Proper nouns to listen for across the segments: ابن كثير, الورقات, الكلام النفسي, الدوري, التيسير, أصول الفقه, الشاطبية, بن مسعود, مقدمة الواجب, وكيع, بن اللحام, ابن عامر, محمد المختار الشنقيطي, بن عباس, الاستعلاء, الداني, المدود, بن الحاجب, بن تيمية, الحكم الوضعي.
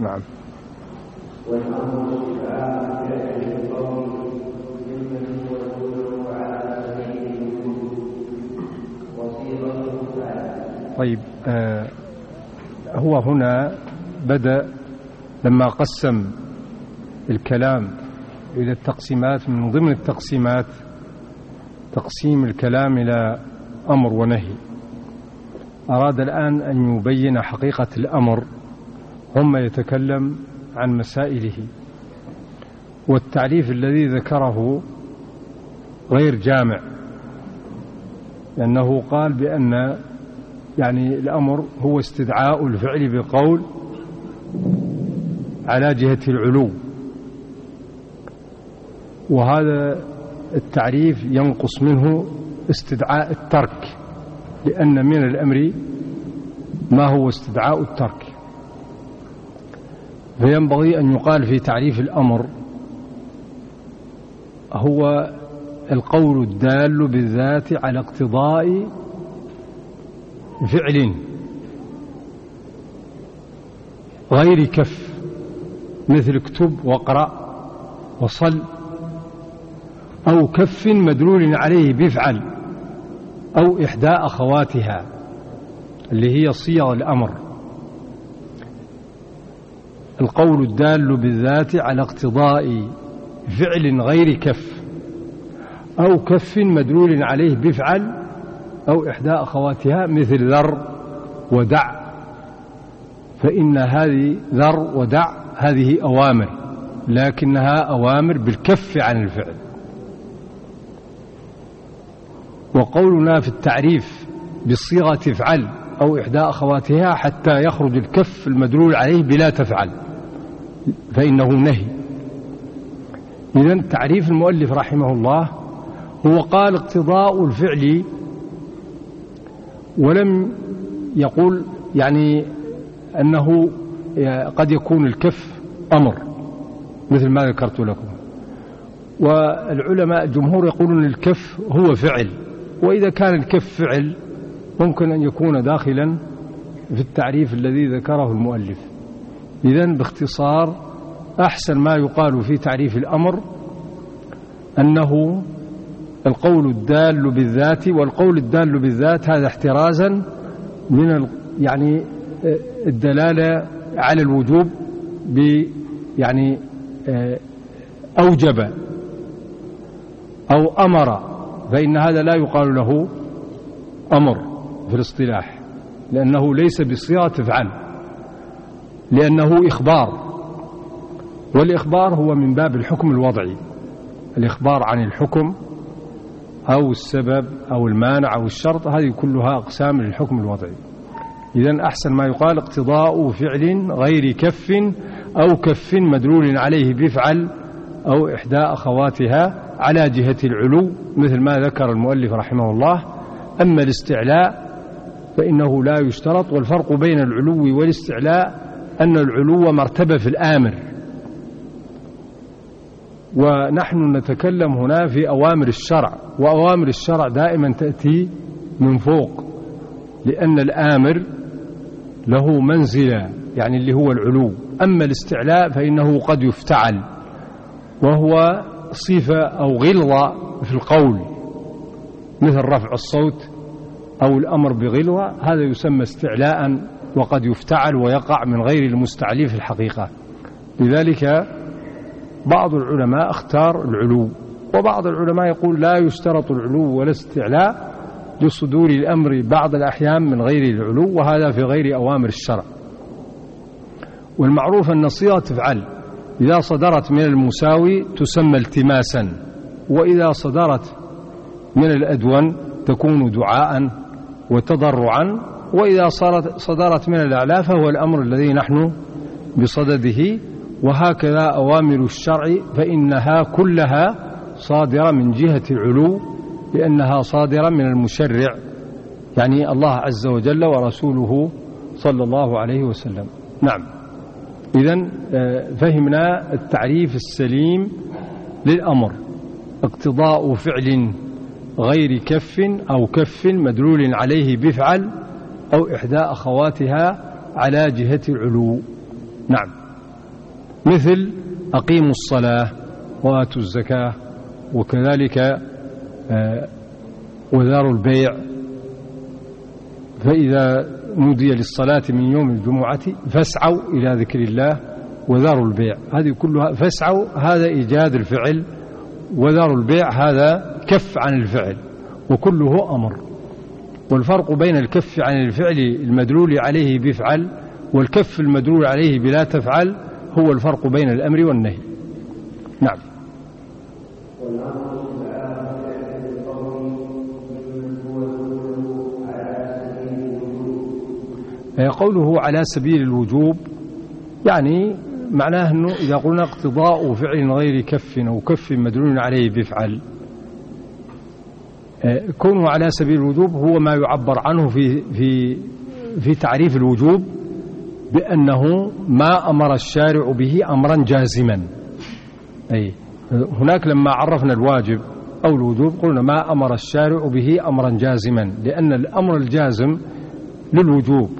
نعم. طيب، هو هنا بدأ لما قسم الكلام إلى التقسيمات، من ضمن التقسيمات تقسيم الكلام إلى أمر ونهي. أراد الآن أن يبين حقيقة الأمر، هم يتكلم عن مسائله، والتعريف الذي ذكره غير جامع، لأنه قال بأن يعني الأمر هو استدعاء الفعل بقول على جهة العلو، وهذا التعريف ينقص منه استدعاء الترك، لأن من الأمر ما هو استدعاء الترك. فينبغي أن يقال في تعريف الأمر هو القول الدال بالذات على اقتضاء فعل غير كف، مثل اكتب واقرأ وصل، أو كف مدلول عليه بفعل، أو إحدى أخواتها اللي هي صيغ الأمر. القول الدال بالذات على اقتضاء فعل غير كف أو كف مدلول عليه بفعل أو إحدى أخواتها، مثل ذر ودع، فإن هذه ذر ودع هذه أوامر، لكنها أوامر بالكف عن الفعل. وقولنا في التعريف بصيغة تفعل أو إحدى أخواتها حتى يخرج الكف المدلول عليه بلا تفعل، فإنه نهي. إذن تعريف المؤلف رحمه الله هو قال اقتضاء الفعل، ولم يقول يعني أنه قد يكون الكف أمر مثل ما ذكرت لكم. والعلماء الجمهور يقولون الكف هو فعل، وإذا كان الكف فعل ممكن أن يكون داخلا في التعريف الذي ذكره المؤلف. إذن باختصار أحسن ما يقال في تعريف الأمر أنه القول الدال بالذات، والقول الدال بالذات هذا احترازا من يعني الدلالة على الوجوب، يعني أوجب أو أمر، فإن هذا لا يقال له أمر في الاصطلاح، لأنه ليس بصيغة تفعل، لأنه إخبار، والإخبار هو من باب الحكم الوضعي، الإخبار عن الحكم أو السبب أو المانع أو الشرط، هذه كلها أقسام للحكم الوضعي. إذن أحسن ما يقال اقتضاء فعل غير كف أو كف مدلول عليه بفعل أو إحدى أخواتها على جهة العلو، مثل ما ذكر المؤلف رحمه الله. أما الاستعلاء فإنه لا يشترط، والفرق بين العلو والاستعلاء أن العلو مرتبة في الآمر، ونحن نتكلم هنا في أوامر الشرع، وأوامر الشرع دائما تأتي من فوق، لأن الآمر له منزلة يعني اللي هو العلو. أما الاستعلاء فإنه قد يفتعل، وهو صفة أو غلظة في القول، مثل رفع الصوت أو الأمر بغلظة، هذا يسمى استعلاء، وقد يفتعل ويقع من غير المستعلي في الحقيقة. لذلك بعض العلماء اختار العلو، وبعض العلماء يقول لا يشترط العلو ولا استعلاء لصدور الأمر بعض الأحيان من غير العلو، وهذا في غير أوامر الشرع. والمعروف أن صيغة تفعل إذا صدرت من المساوي تسمى التماسا، وإذا صدرت من الأدون تكون دعاء وتضرعا، وإذا صدرت من الأعلى فهو الأمر الذي نحن بصدده. وهكذا أوامر الشرع فإنها كلها صادرة من جهة العلو، لأنها صادرة من المشرع يعني الله عز وجل ورسوله صلى الله عليه وسلم. نعم. إذن فهمنا التعريف السليم للأمر: اقتضاء فعل غير كف أو كف مدلول عليه بفعل أو إحدى أخواتها على جهة العلو. نعم، مثل أقيموا الصلاة وآتوا الزكاة، وكذلك وذاروا البيع. فإذا نودي للصلاة من يوم الجمعة فاسعوا إلى ذكر الله وذاروا البيع، هذه كلها فاسعوا هذا إيجاد الفعل، وذاروا البيع هذا كف عن الفعل، وكله أمر. والفرق بين الكف عن الفعل المدلول عليه بفعل والكف المدلول عليه بلا تفعل هو الفرق بين الأمر والنهي. نعم. قوله على سبيل الوجوب يعني معناه أنه إذا قلنا اقتضاء فعل غير كف أو كف مدلول عليه بفعل، كونه على سبيل الوجوب هو ما يعبر عنه في تعريف الوجوب بأنه ما أمر الشارع به أمرا جازما. أي هناك لما عرفنا الواجب أو الوجوب قلنا ما أمر الشارع به أمرا جازما، لأن الأمر الجازم للوجوب،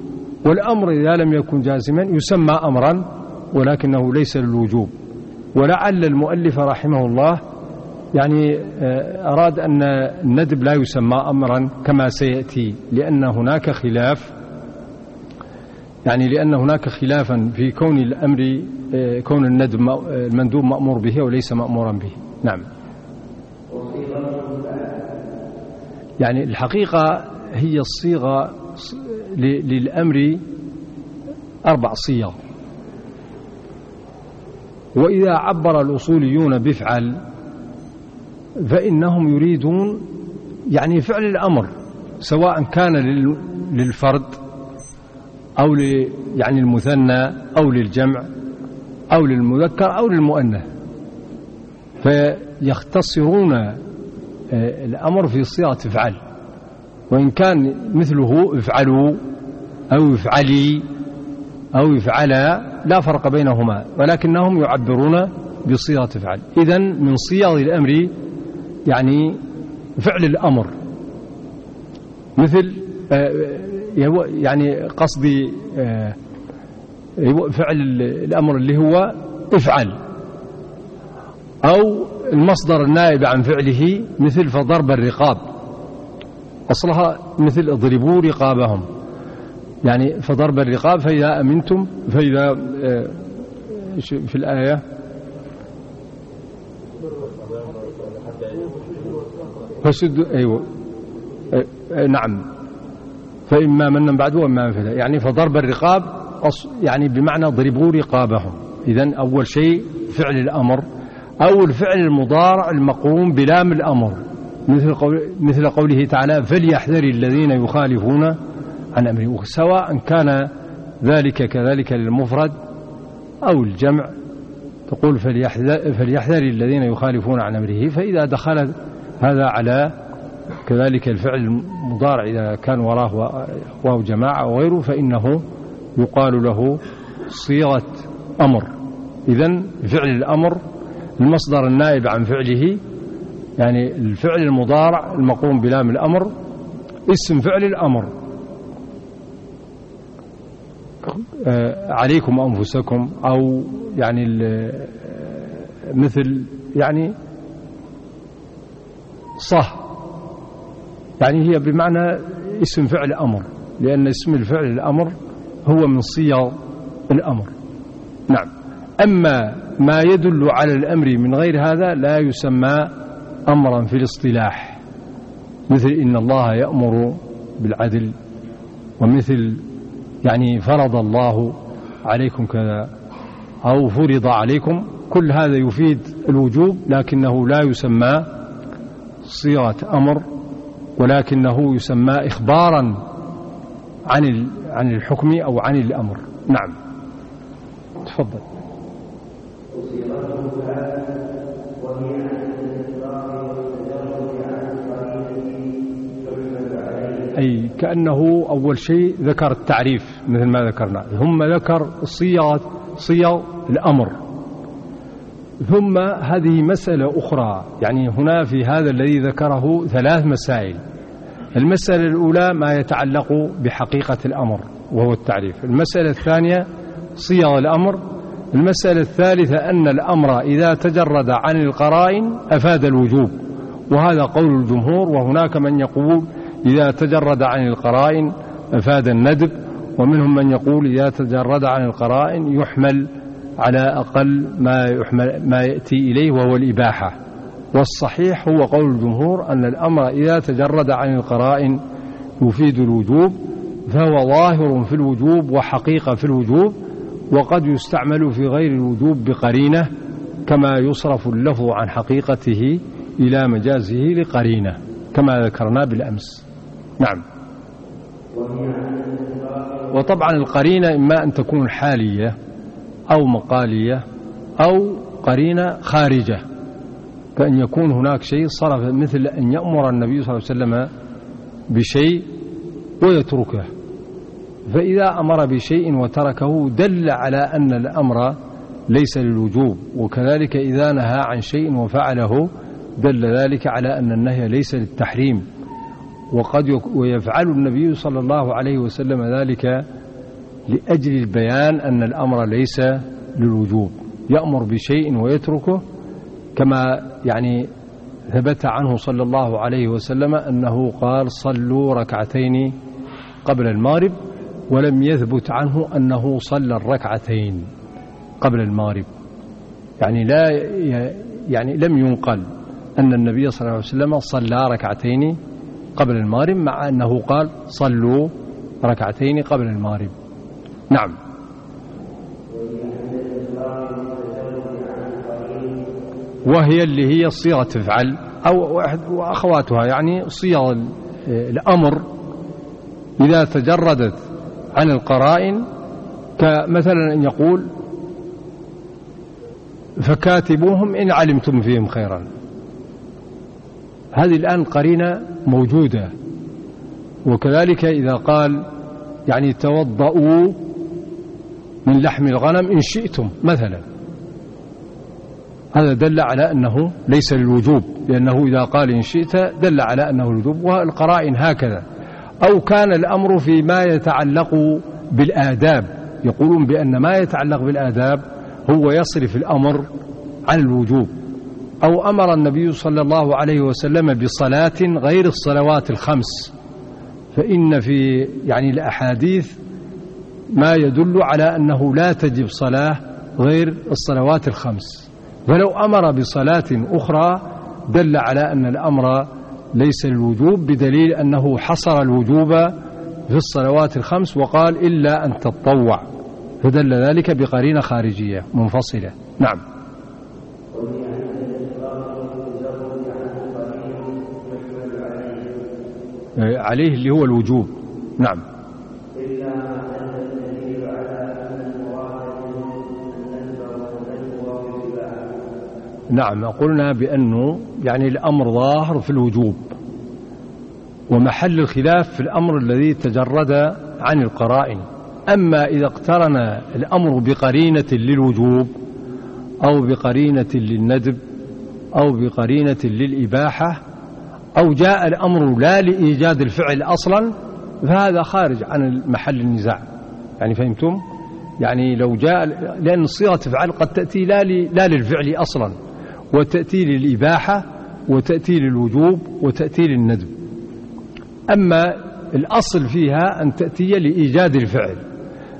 والأمر إذا لم يكن جازما يسمى أمرا ولكنه ليس للوجوب. ولعل المؤلف رحمه الله يعني أراد أن الندب لا يسمى أمرا كما سيأتي، لأن هناك خلاف، يعني لأن هناك خلافا في كون الأمر كون الندب المندوب مأمور به وليس مأمورا به. نعم، يعني الحقيقة هي الصيغة للأمر 4 صيغ، وإذا عبر الأصوليون بفعل فإنهم يريدون يعني فعل الأمر سواء كان للفرد أو يعني المثنى أو للجمع أو للمذكر أو للمؤنث، فيختصرون الأمر في صيغة فعل، وإن كان مثله افعلوا أو افعلي أو افعلا لا فرق بينهما، ولكنهم يعبرون بصيغة فعل. إذن من صيغ الأمر يعني فعل الأمر، مثل يعني قصدي فعل الأمر اللي هو افعل، أو المصدر النائب عن فعله مثل فضرب الرقاب، أصلها مثل اضربوا رقابهم، يعني فضرب الرقاب فإذا أمنتم، فإذا في الآية فشد أيوة نعم فإما من بعد وإما فلا، يعني فضرب الرقاب يعني بمعنى ضربوا رقابهم. إذن أول شيء فعل الأمر، أو الفعل المضارع المقوم بلام الأمر، مثل قوله تعالى فليحذر الذين يخالفون عن أمره، سواء كان ذلك كذلك للمفرد أو الجمع، تقول فليحذر الذين يخالفون عن أمره، فإذا دخل هذا على كذلك الفعل المضارع إذا كان وراه واو جماعة وغيره فإنه يقال له صيغة أمر. إذن فعل الأمر المصدر النائب عن فعله يعني الفعل المضارع المقوم بلام الأمر، اسم فعل الأمر عليكم أنفسكم، أو يعني مثل يعني صح، يعني هي بمعنى اسم فعل أمر، لأن اسم الفعل الأمر هو من صيغ الأمر. نعم، أما ما يدل على الأمر من غير هذا لا يسمى أمرا في الاصطلاح، مثل إن الله يأمر بالعدل، ومثل يعني فرض الله عليكم كذا أو فرض عليكم، كل هذا يفيد الوجوب لكنه لا يسمى صيغة أمر، ولكنه يسمى إخبارا عن الحكم أو عن الأمر. نعم، تفضل. أي كأنه أول شيء ذكر التعريف مثل ما ذكرنا، ثم ذكر صيغة صيغ الأمر. ثم هذه مسألة أخرى، يعني هنا في هذا الذي ذكره ثلاث مسائل. المسألة الأولى ما يتعلق بحقيقة الأمر وهو التعريف، المسألة الثانية صيغ الأمر، المسألة الثالثة أن الأمر إذا تجرد عن القرائن أفاد الوجوب، وهذا قول الجمهور، وهناك من يقول إذا تجرد عن القرائن أفاد الندب، ومنهم من يقول إذا تجرد عن القرائن يحمل على أقل ما يأتي إليه وهو الإباحة. والصحيح هو قول الجمهور أن الأمر إذا تجرد عن القرائن يفيد الوجوب، فهو ظاهر في الوجوب وحقيقة في الوجوب، وقد يستعمل في غير الوجوب بقرينة كما يصرف اللفظ عن حقيقته إلى مجازه لقرينة كما ذكرنا بالأمس. نعم. وطبعا القرينة إما أن تكون حالية أو مقالية أو قرينة خارجة، فإن يكون هناك شيء صرف، مثل أن يأمر النبي صلى الله عليه وسلم بشيء ويتركه، فإذا أمر بشيء وتركه دل على أن الأمر ليس للوجوب، وكذلك إذا نهى عن شيء وفعله دل ذلك على أن النهي ليس للتحريم، ويفعل النبي صلى الله عليه وسلم ذلك لأجل البيان أن الأمر ليس للوجوب، يأمر بشيء ويتركه كما يعني ثبت عنه صلى الله عليه وسلم أنه قال صلوا ركعتين قبل المغرب، ولم يثبت عنه أنه صلى الركعتين قبل المغرب، يعني لا يعني لم ينقل أن النبي صلى الله عليه وسلم صلى ركعتين قبل المغرب، مع أنه قال صلوا ركعتين قبل المغرب. نعم. وهي اللي هي صيغة تفعل أو وأخواتها، يعني صيغ الأمر إذا تجردت عن القرائن، كمثلا أن يقول فكاتبوهم إن علمتم فيهم خيرا، هذه الآن قرينة موجودة. وكذلك إذا قال يعني توضؤوا من لحم الغنم إن شئتم مثلا، هذا دل على أنه ليس للوجوب، لأنه إذا قال إن شئت دل على أنه الوجوب، والقرائن هكذا. أو كان الأمر فيما يتعلق بالآداب، يقولون بأن ما يتعلق بالآداب هو يصرف الأمر عن الوجوب، أو أمر النبي صلى الله عليه وسلم بصلاة غير الصلوات الخمس، فإن في يعني الأحاديث ما يدل على أنه لا تجب صلاة غير الصلوات الخمس، ولو أمر بصلاة أخرى دل على أن الأمر ليس الوجوب، بدليل أنه حصر الوجوب في الصلوات الخمس وقال إلا أن تتطوع، فدل ذلك بقرينة خارجية منفصلة. نعم. عليه اللي هو الوجوب. نعم. نعم، قلنا بأنه يعني الأمر ظاهر في الوجوب، ومحل الخلاف في الأمر الذي تجرد عن القرائن. أما إذا اقترن الأمر بقرينة للوجوب أو بقرينة للندب أو بقرينة للإباحة، أو جاء الأمر لا لإيجاد الفعل أصلا، فهذا خارج عن محل النزاع، يعني فهمتم؟ يعني لو جاء، لأن صيغة فعل قد تأتي لا للفعل أصلا، وتأتي للإباحة وتأتي للوجوب وتأتي للندب. أما الأصل فيها أن تأتي لإيجاد الفعل،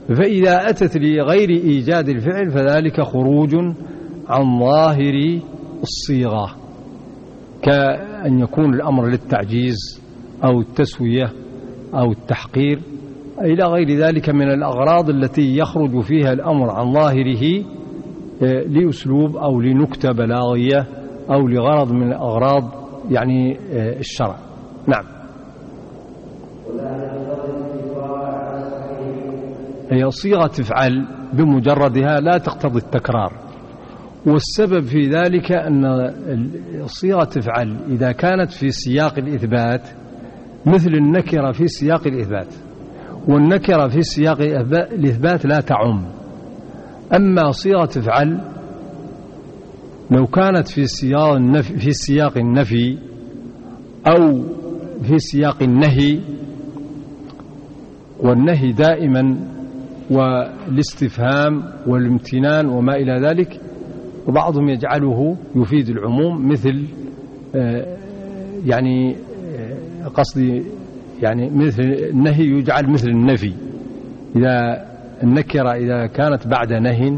فإذا أتت لغير إيجاد الفعل فذلك خروج عن ظاهر الصيغة، كأن يكون الأمر للتعجيز أو التسوية أو التحقير إلى غير ذلك من الأغراض التي يخرج فيها الأمر عن ظاهره لأسلوب أو لنكتة بلاغية أو لغرض من الأغراض يعني الشرع. نعم. هي صيغة تفعل بمجردها لا تقتضي التكرار، والسبب في ذلك أن صيغة تفعل إذا كانت في سياق الإثبات، مثل النكرة في سياق الإثبات، والنكرة في سياق الإثبات لا تعم، أما صيغة افعل لو كانت في سياق النفي أو في سياق النهي، والنهي دائما والاستفهام والامتنان وما إلى ذلك، وبعضهم يجعله يفيد العموم، مثل يعني قصدي يعني مثل النهي يجعل مثل النفي، إذا النكرة إذا كانت بعد نهي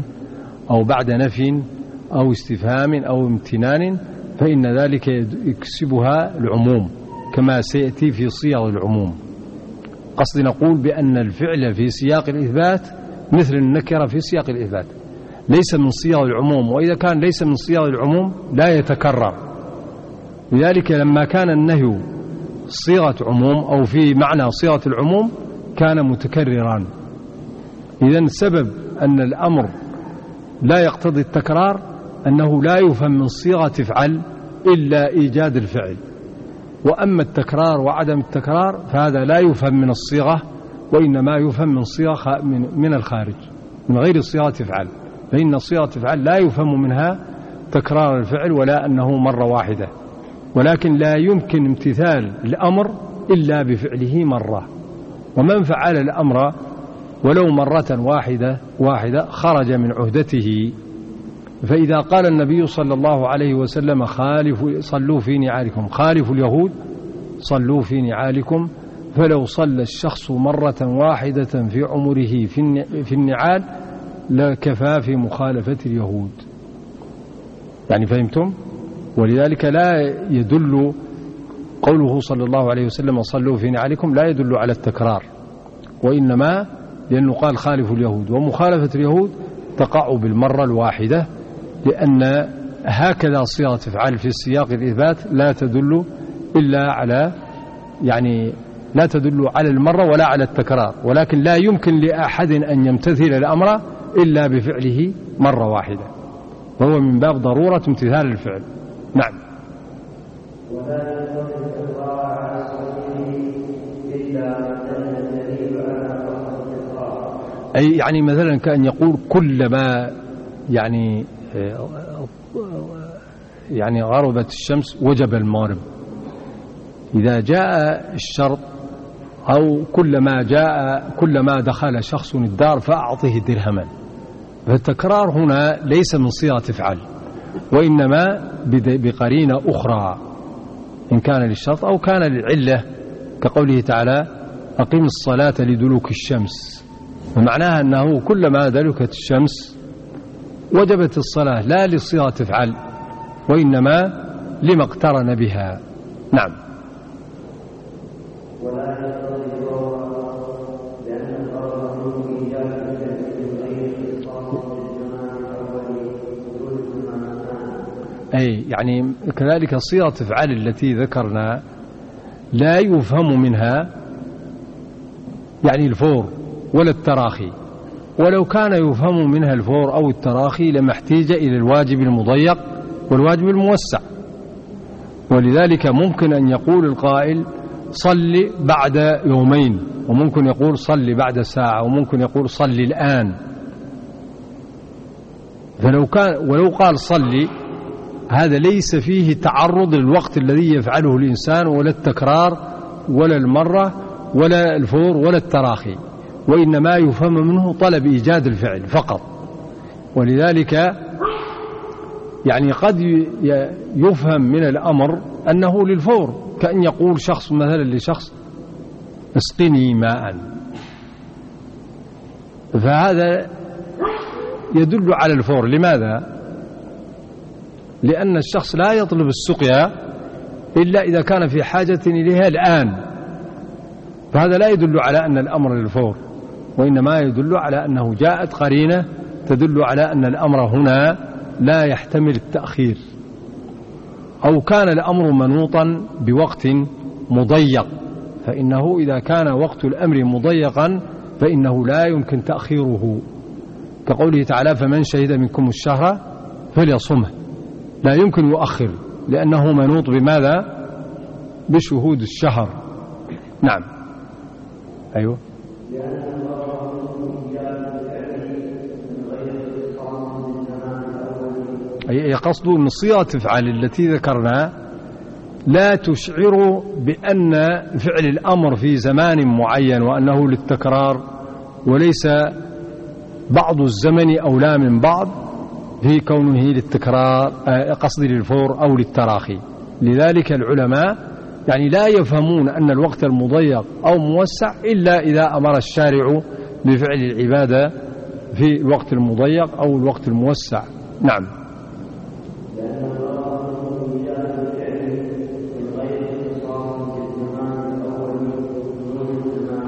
أو بعد نفي أو استفهام أو امتنان فإن ذلك يكسبها العموم كما سيأتي في صيغ العموم. قصدي نقول بأن الفعل في سياق الإثبات مثل النكرة في سياق الإثبات، ليس من صيغ العموم، وإذا كان ليس من صيغ العموم لا يتكرر. لذلك لما كان النهي صيغة عموم أو في معنى صيغة العموم كان متكررا. إذن سبب أن الأمر لا يقتضي التكرار أنه لا يفهم من صيغة افعل إلا إيجاد الفعل، وأما التكرار وعدم التكرار فهذا لا يفهم من الصيغة، وإنما يفهم من صيغة من الخارج من غير صيغة افعل، فإن صيغة افعل لا يفهم منها تكرار الفعل ولا أنه مرة واحدة، ولكن لا يمكن امتثال الأمر إلا بفعله مرة، ومن فعل الأمر ولو مرة واحدة خرج من عهدته. فإذا قال النبي صلى الله عليه وسلم صلوا في نعالكم، خالفوا اليهود صلوا في نعالكم، فلو صلى الشخص مرة واحدة في عمره في النعال لكفى في مخالفة اليهود، يعني فهمتم؟ ولذلك لا يدل قوله صلى الله عليه وسلم صلوا في نعالكم لا يدل على التكرار، وإنما لأنه قال خالفوا اليهود، ومخالفة اليهود تقع بالمرة الواحدة، لأن هكذا صيغة افعل في السياق الإثبات لا تدل إلا على يعني لا تدل على المرة ولا على التكرار، ولكن لا يمكن لأحد أن يمتثل الأمر إلا بفعله مرة واحدة، وهو من باب ضرورة امتثال الفعل. نعم. أي يعني مثلا كأن يقول كلما يعني غربت الشمس وجب المغرب، إذا جاء الشرط، أو كلما دخل شخص الدار فأعطه درهما، فالتكرار هنا ليس من صيغة افعل، وإنما بقرينة أخرى إن كان للشرط أو كان للعلة، كقوله تعالى أقيم الصلاة لدلوك الشمس، ومعناها أنه كلما دلكت الشمس وجبت الصلاة، لا للصيغة تفعل وإنما لما اقترن بها. نعم. أي يعني كذلك صيغة تفعل التي ذكرنا لا يفهم منها يعني الفور ولا التراخي، ولو كان يفهم منها الفور أو التراخي لما احتاج إلى الواجب المضيق والواجب الموسع، ولذلك ممكن أن يقول القائل صلي بعد يومين، وممكن يقول صلي بعد ساعة، وممكن يقول صلي الآن، فلو كان ولو قال صلي هذا ليس فيه تعرض للوقت الذي يفعله الإنسان ولا التكرار ولا المرة ولا الفور ولا التراخي، وإنما يفهم منه طلب إيجاد الفعل فقط، ولذلك يعني قد يفهم من الأمر أنه للفور، كأن يقول شخص مثلا لشخص اسقني ماء، فهذا يدل على الفور. لماذا؟ لأن الشخص لا يطلب السقيا إلا إذا كان في حاجة إليها الآن، فهذا لا يدل على أن الأمر للفور، وإنما يدل على أنه جاءت قرينة تدل على أن الأمر هنا لا يحتمل التأخير، أو كان الأمر منوطا بوقت مضيق، فإنه إذا كان وقت الأمر مضيقا فإنه لا يمكن تأخيره، كقوله تعالى فمن شهد منكم الشهر فليصمه، لا يمكن يؤخر لأنه منوط بماذا؟ بشهود الشهر. نعم. أيوه. يقصد من صيغة افعل التي ذكرناها لا تشعر بأن فعل الأمر في زمان معين وأنه للتكرار وليس بعض الزمن أولى من بعض في كونه للتكرار قصدي للفور أو للتراخي. لذلك العلماء يعني لا يفهمون أن الوقت المضيق أو موسع إلا إذا أمر الشارع بفعل العبادة في الوقت المضيق أو الوقت الموسع. نعم.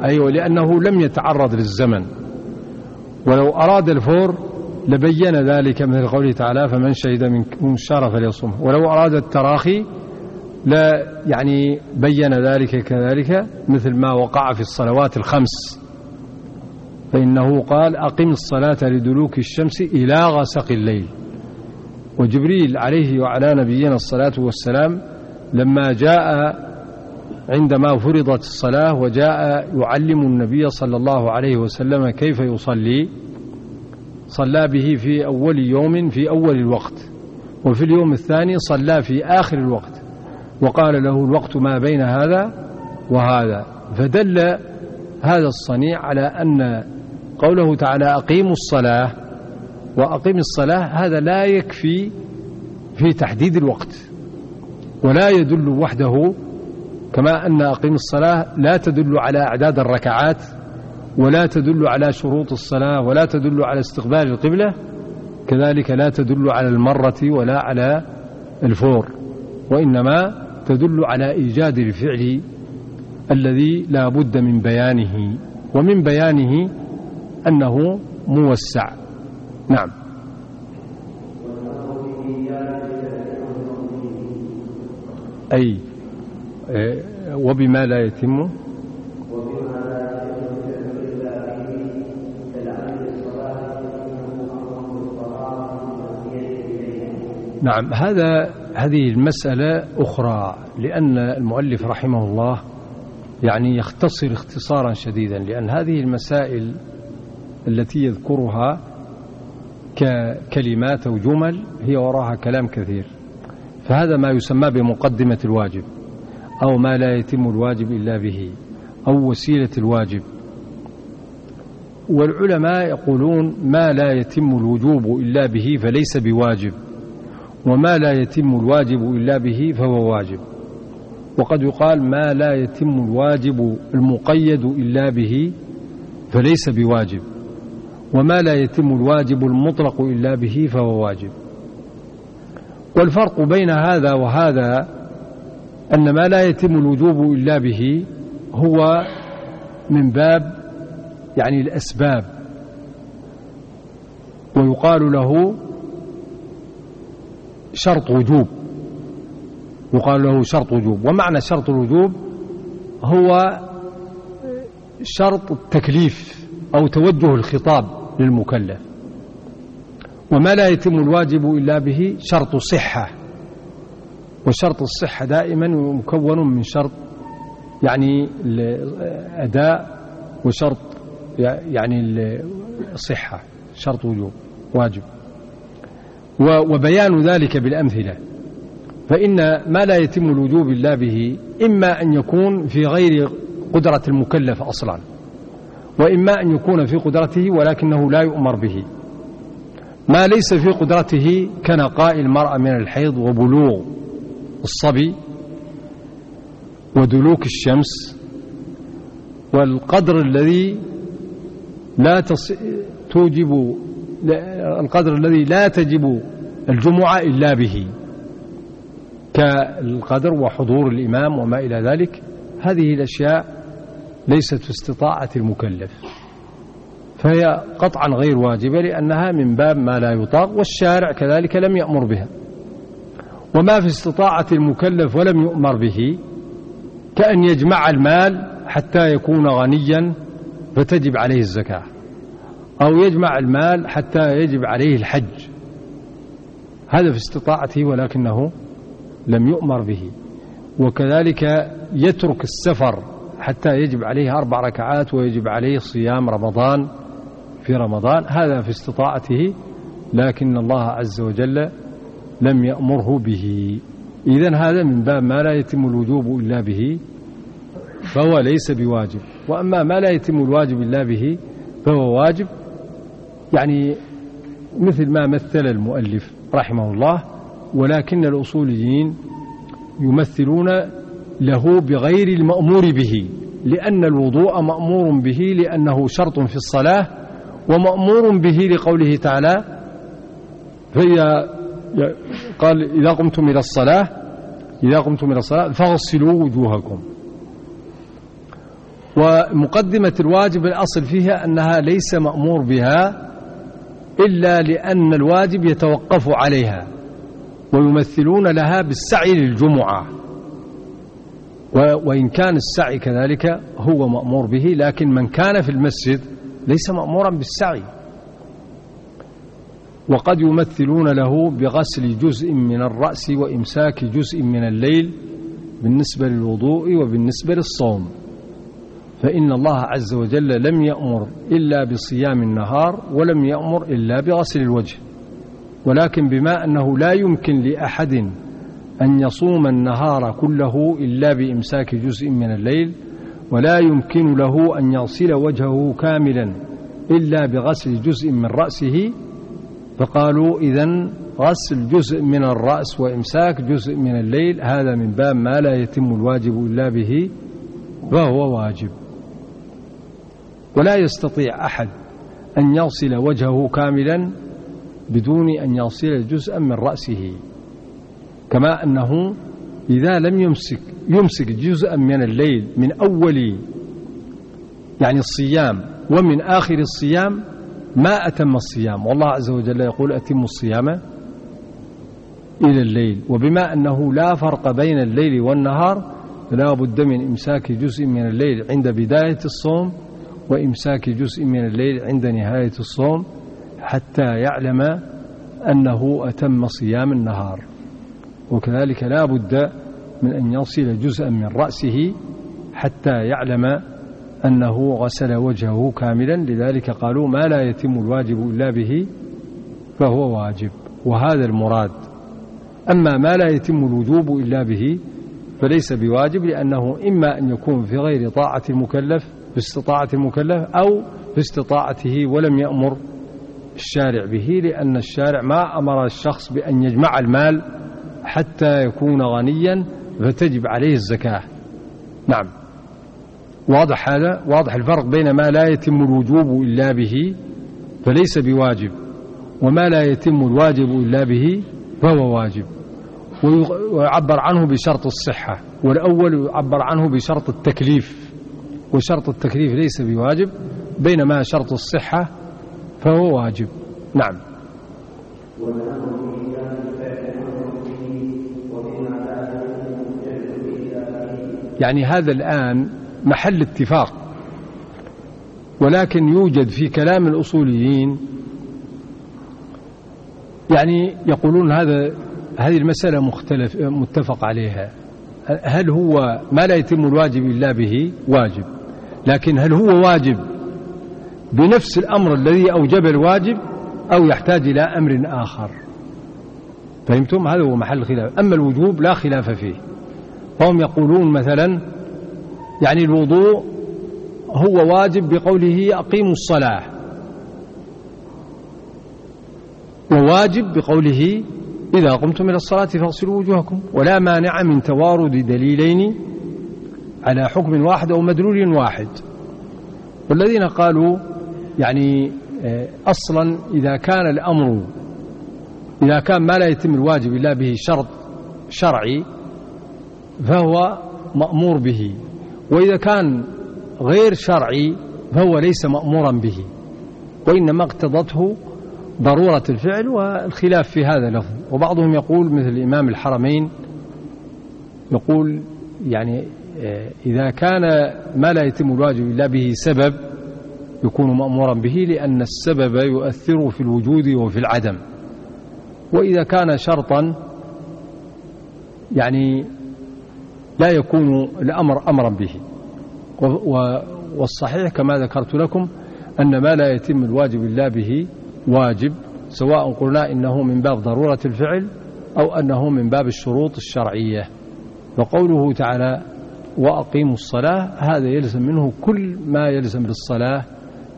أيوة، لأنه لم يتعرض للزمن، ولو أراد الفور لبين ذلك مثل قوله تعالى فمن شهد منكم الشهر فليصمه، ولو أراد التراخي لا يعني بين ذلك كذلك مثل ما وقع في الصلوات الخمس، فإنه قال أقم الصلاة لدلوك الشمس إلى غسق الليل. وجبريل عليه وعلى نبينا الصلاة والسلام لما جاء عندما فرضت الصلاة وجاء يعلم النبي صلى الله عليه وسلم كيف يصلي، صلى به في أول يوم في أول الوقت، وفي اليوم الثاني صلى في آخر الوقت، وقال له الوقت ما بين هذا وهذا. فدل هذا الصنيع على أن قوله تعالى أقيموا الصلاة وأقيم الصلاة هذا لا يكفي في تحديد الوقت، ولا يدل وحده، كما أن أقيم الصلاة لا تدل على أعداد الركعات ولا تدل على شروط الصلاة ولا تدل على استقبال القبلة، كذلك لا تدل على المرة ولا على الفور، وإنما تدل على إيجاد الفعل الذي لا بد من بيانه، ومن بيانه أنه موسع. نعم. أي وبما لا يتم نعم، هذه المسألة أخرى، لأن المؤلف رحمه الله يعني يختصر اختصارا شديدا، لأن هذه المسائل التي يذكرها ككلمات أو جمل هي وراها كلام كثير، فهذا ما يسمى بمقدمة الواجب أو ما لا يتم الواجب إلا به أو وسيلة الواجب. والعلماء يقولون ما لا يتم الوجوب إلا به فليس بواجب، وما لا يتم الواجب إلا به فهو واجب، وقد يقال ما لا يتم الواجب المقيد إلا به فليس بواجب، وما لا يتم الواجب المطلق إلا به فهو واجب. والفرق بين هذا وهذا أن ما لا يتم الوجوب إلا به هو من باب يعني الأسباب، ويقال له شرط وجوب، يقال له شرط وجوب. ومعنى شرط الوجوب هو شرط التكليف أو توجه الخطاب للمكلف، وما لا يتم الواجب إلا به شرط صحة، وشرط الصحة دائما مكون من شرط يعني الأداء وشرط يعني الصحة، شرط وجوب واجب، وبيان ذلك بالأمثلة. فإن ما لا يتم الوجوب إلا به إما أن يكون في غير قدرة المكلف أصلا، وإما أن يكون في قدرته ولكنه لا يؤمر به. ما ليس في قدرته كنقاء المرأة من الحيض وبلوغ الصبي ودلوك الشمس، والقدر الذي لا تجب الجمعة إلا به كالقدر وحضور الإمام وما إلى ذلك، هذه الأشياء ليست في استطاعة المكلف، فهي قطعا غير واجبة لأنها من باب ما لا يطاق، والشارع كذلك لم يأمر بها. وما في استطاعة المكلف ولم يؤمر به كأن يجمع المال حتى يكون غنيا فتجب عليه الزكاة، أو يجمع المال حتى يجب عليه الحج، هذا في استطاعته ولكنه لم يؤمر به. وكذلك يترك السفر حتى يجب عليه 4 ركعات ويجب عليه صيام رمضان في رمضان، هذا في استطاعته، لكن الله عز وجل لم يأمره به. إذن هذا من باب ما لا يتم الوجوب إلا به فهو ليس بواجب، وأما ما لا يتم الواجب إلا به فهو واجب، يعني مثل ما مثل المؤلف رحمه الله، ولكن الأصوليين يمثلون له بغير المأمور به، لأن الوضوء مأمور به لأنه شرط في الصلاة، ومأمور به لقوله تعالى فإذا قال إذا قمتم إلى الصلاة فاغسلوا وجوهكم. ومقدمة الواجب الأصل فيها أنها ليس مأمور بها إلا لأن الواجب يتوقف عليها، ويمثلون لها بالسعي للجمعة، وإن كان السعي كذلك هو مأمور به، لكن من كان في المسجد ليس مأمورا بالسعي. وقد يمثلون له بغسل جزء من الرأس وإمساك جزء من الليل بالنسبة للوضوء وبالنسبة للصوم، فإن الله عز وجل لم يأمر إلا بصيام النهار، ولم يأمر إلا بغسل الوجه، ولكن بما أنه لا يمكن لأحد أن يصوم النهار كله إلا بإمساك جزء من الليل، ولا يمكن له أن يغسل وجهه كاملا إلا بغسل جزء من رأسه، فقالوا إذن غسل جزء من الرأس وإمساك جزء من الليل هذا من باب ما لا يتم الواجب إلا به فهو واجب. ولا يستطيع أحد أن يغسل وجهه كاملا بدون أن يغسل جزءا من رأسه، كما أنه إذا لم يمسك جزءا من الليل من أول يعني الصيام ومن آخر الصيام ما أتم الصيام، والله عز وجل يقول أتم الصيام إلى الليل، وبما أنه لا فرق بين الليل والنهار فلا بد من إمساك جزء من الليل عند بداية الصوم وإمساك جزء من الليل عند نهاية الصوم حتى يعلم أنه أتم صيام النهار، وكذلك لا بد من أن يغسل جزءا من رأسه حتى يعلم أنه غسل وجهه كاملا. لذلك قالوا ما لا يتم الواجب إلا به فهو واجب، وهذا المراد. أما ما لا يتم الوجوب إلا به فليس بواجب، لأنه إما أن يكون في غير طاعة المكلف باستطاعة المكلف، أو باستطاعته ولم يأمر الشارع به، لأن الشارع ما أمر الشخص بأن يجمع المال حتى يكون غنيا فتجب عليه الزكاة. نعم، واضح هذا، واضح الفرق بين ما لا يتم الوجوب إلا به فليس بواجب، وما لا يتم الواجب إلا به فهو واجب. ويعبر عنه بشرط الصحة، والأول يعبر عنه بشرط التكليف، وشرط التكليف ليس بواجب، بينما شرط الصحة فهو واجب. نعم. يعني هذا الآن محل اتفاق، ولكن يوجد في كلام الأصوليين يعني يقولون هذه المسألة متفق عليها، هل هو ما لا يتم الواجب إلا به واجب، لكن هل هو واجب بنفس الأمر الذي أوجب الواجب أو يحتاج إلى أمر آخر؟ فهمتم؟ هذا هو محل خلاف. أما الوجوب لا خلاف فيه، فهم يقولون مثلا يعني الوضوء هو واجب بقوله أقيموا الصلاة، وواجب بقوله إذا قمتم إلى الصلاة فاغسلوا وجوهكم، ولا مانع من توارد دليلين على حكم واحد أو مدلول واحد. والذين قالوا يعني أصلا إذا كان الأمر، إذا كان ما لا يتم الواجب إلا به شرط شرعي فهو مأمور به، وإذا كان غير شرعي فهو ليس مأمورا به، وإنما اقتضته ضرورة الفعل. والخلاف في هذا لفظ، وبعضهم يقول مثل إمام الحرمين يقول يعني إذا كان ما لا يتم الواجب إلا به سبب يكون مأمورا به، لأن السبب يؤثر في الوجود وفي العدم، وإذا كان شرطا يعني لا يكون الأمر أمرا به. والصحيح كما ذكرت لكم أن ما لا يتم الواجب إلا به واجب، سواء قلنا إنه من باب ضرورة الفعل أو أنه من باب الشروط الشرعية. وقوله تعالى وأقيموا الصلاة، هذا يلزم منه كل ما يلزم للصلاة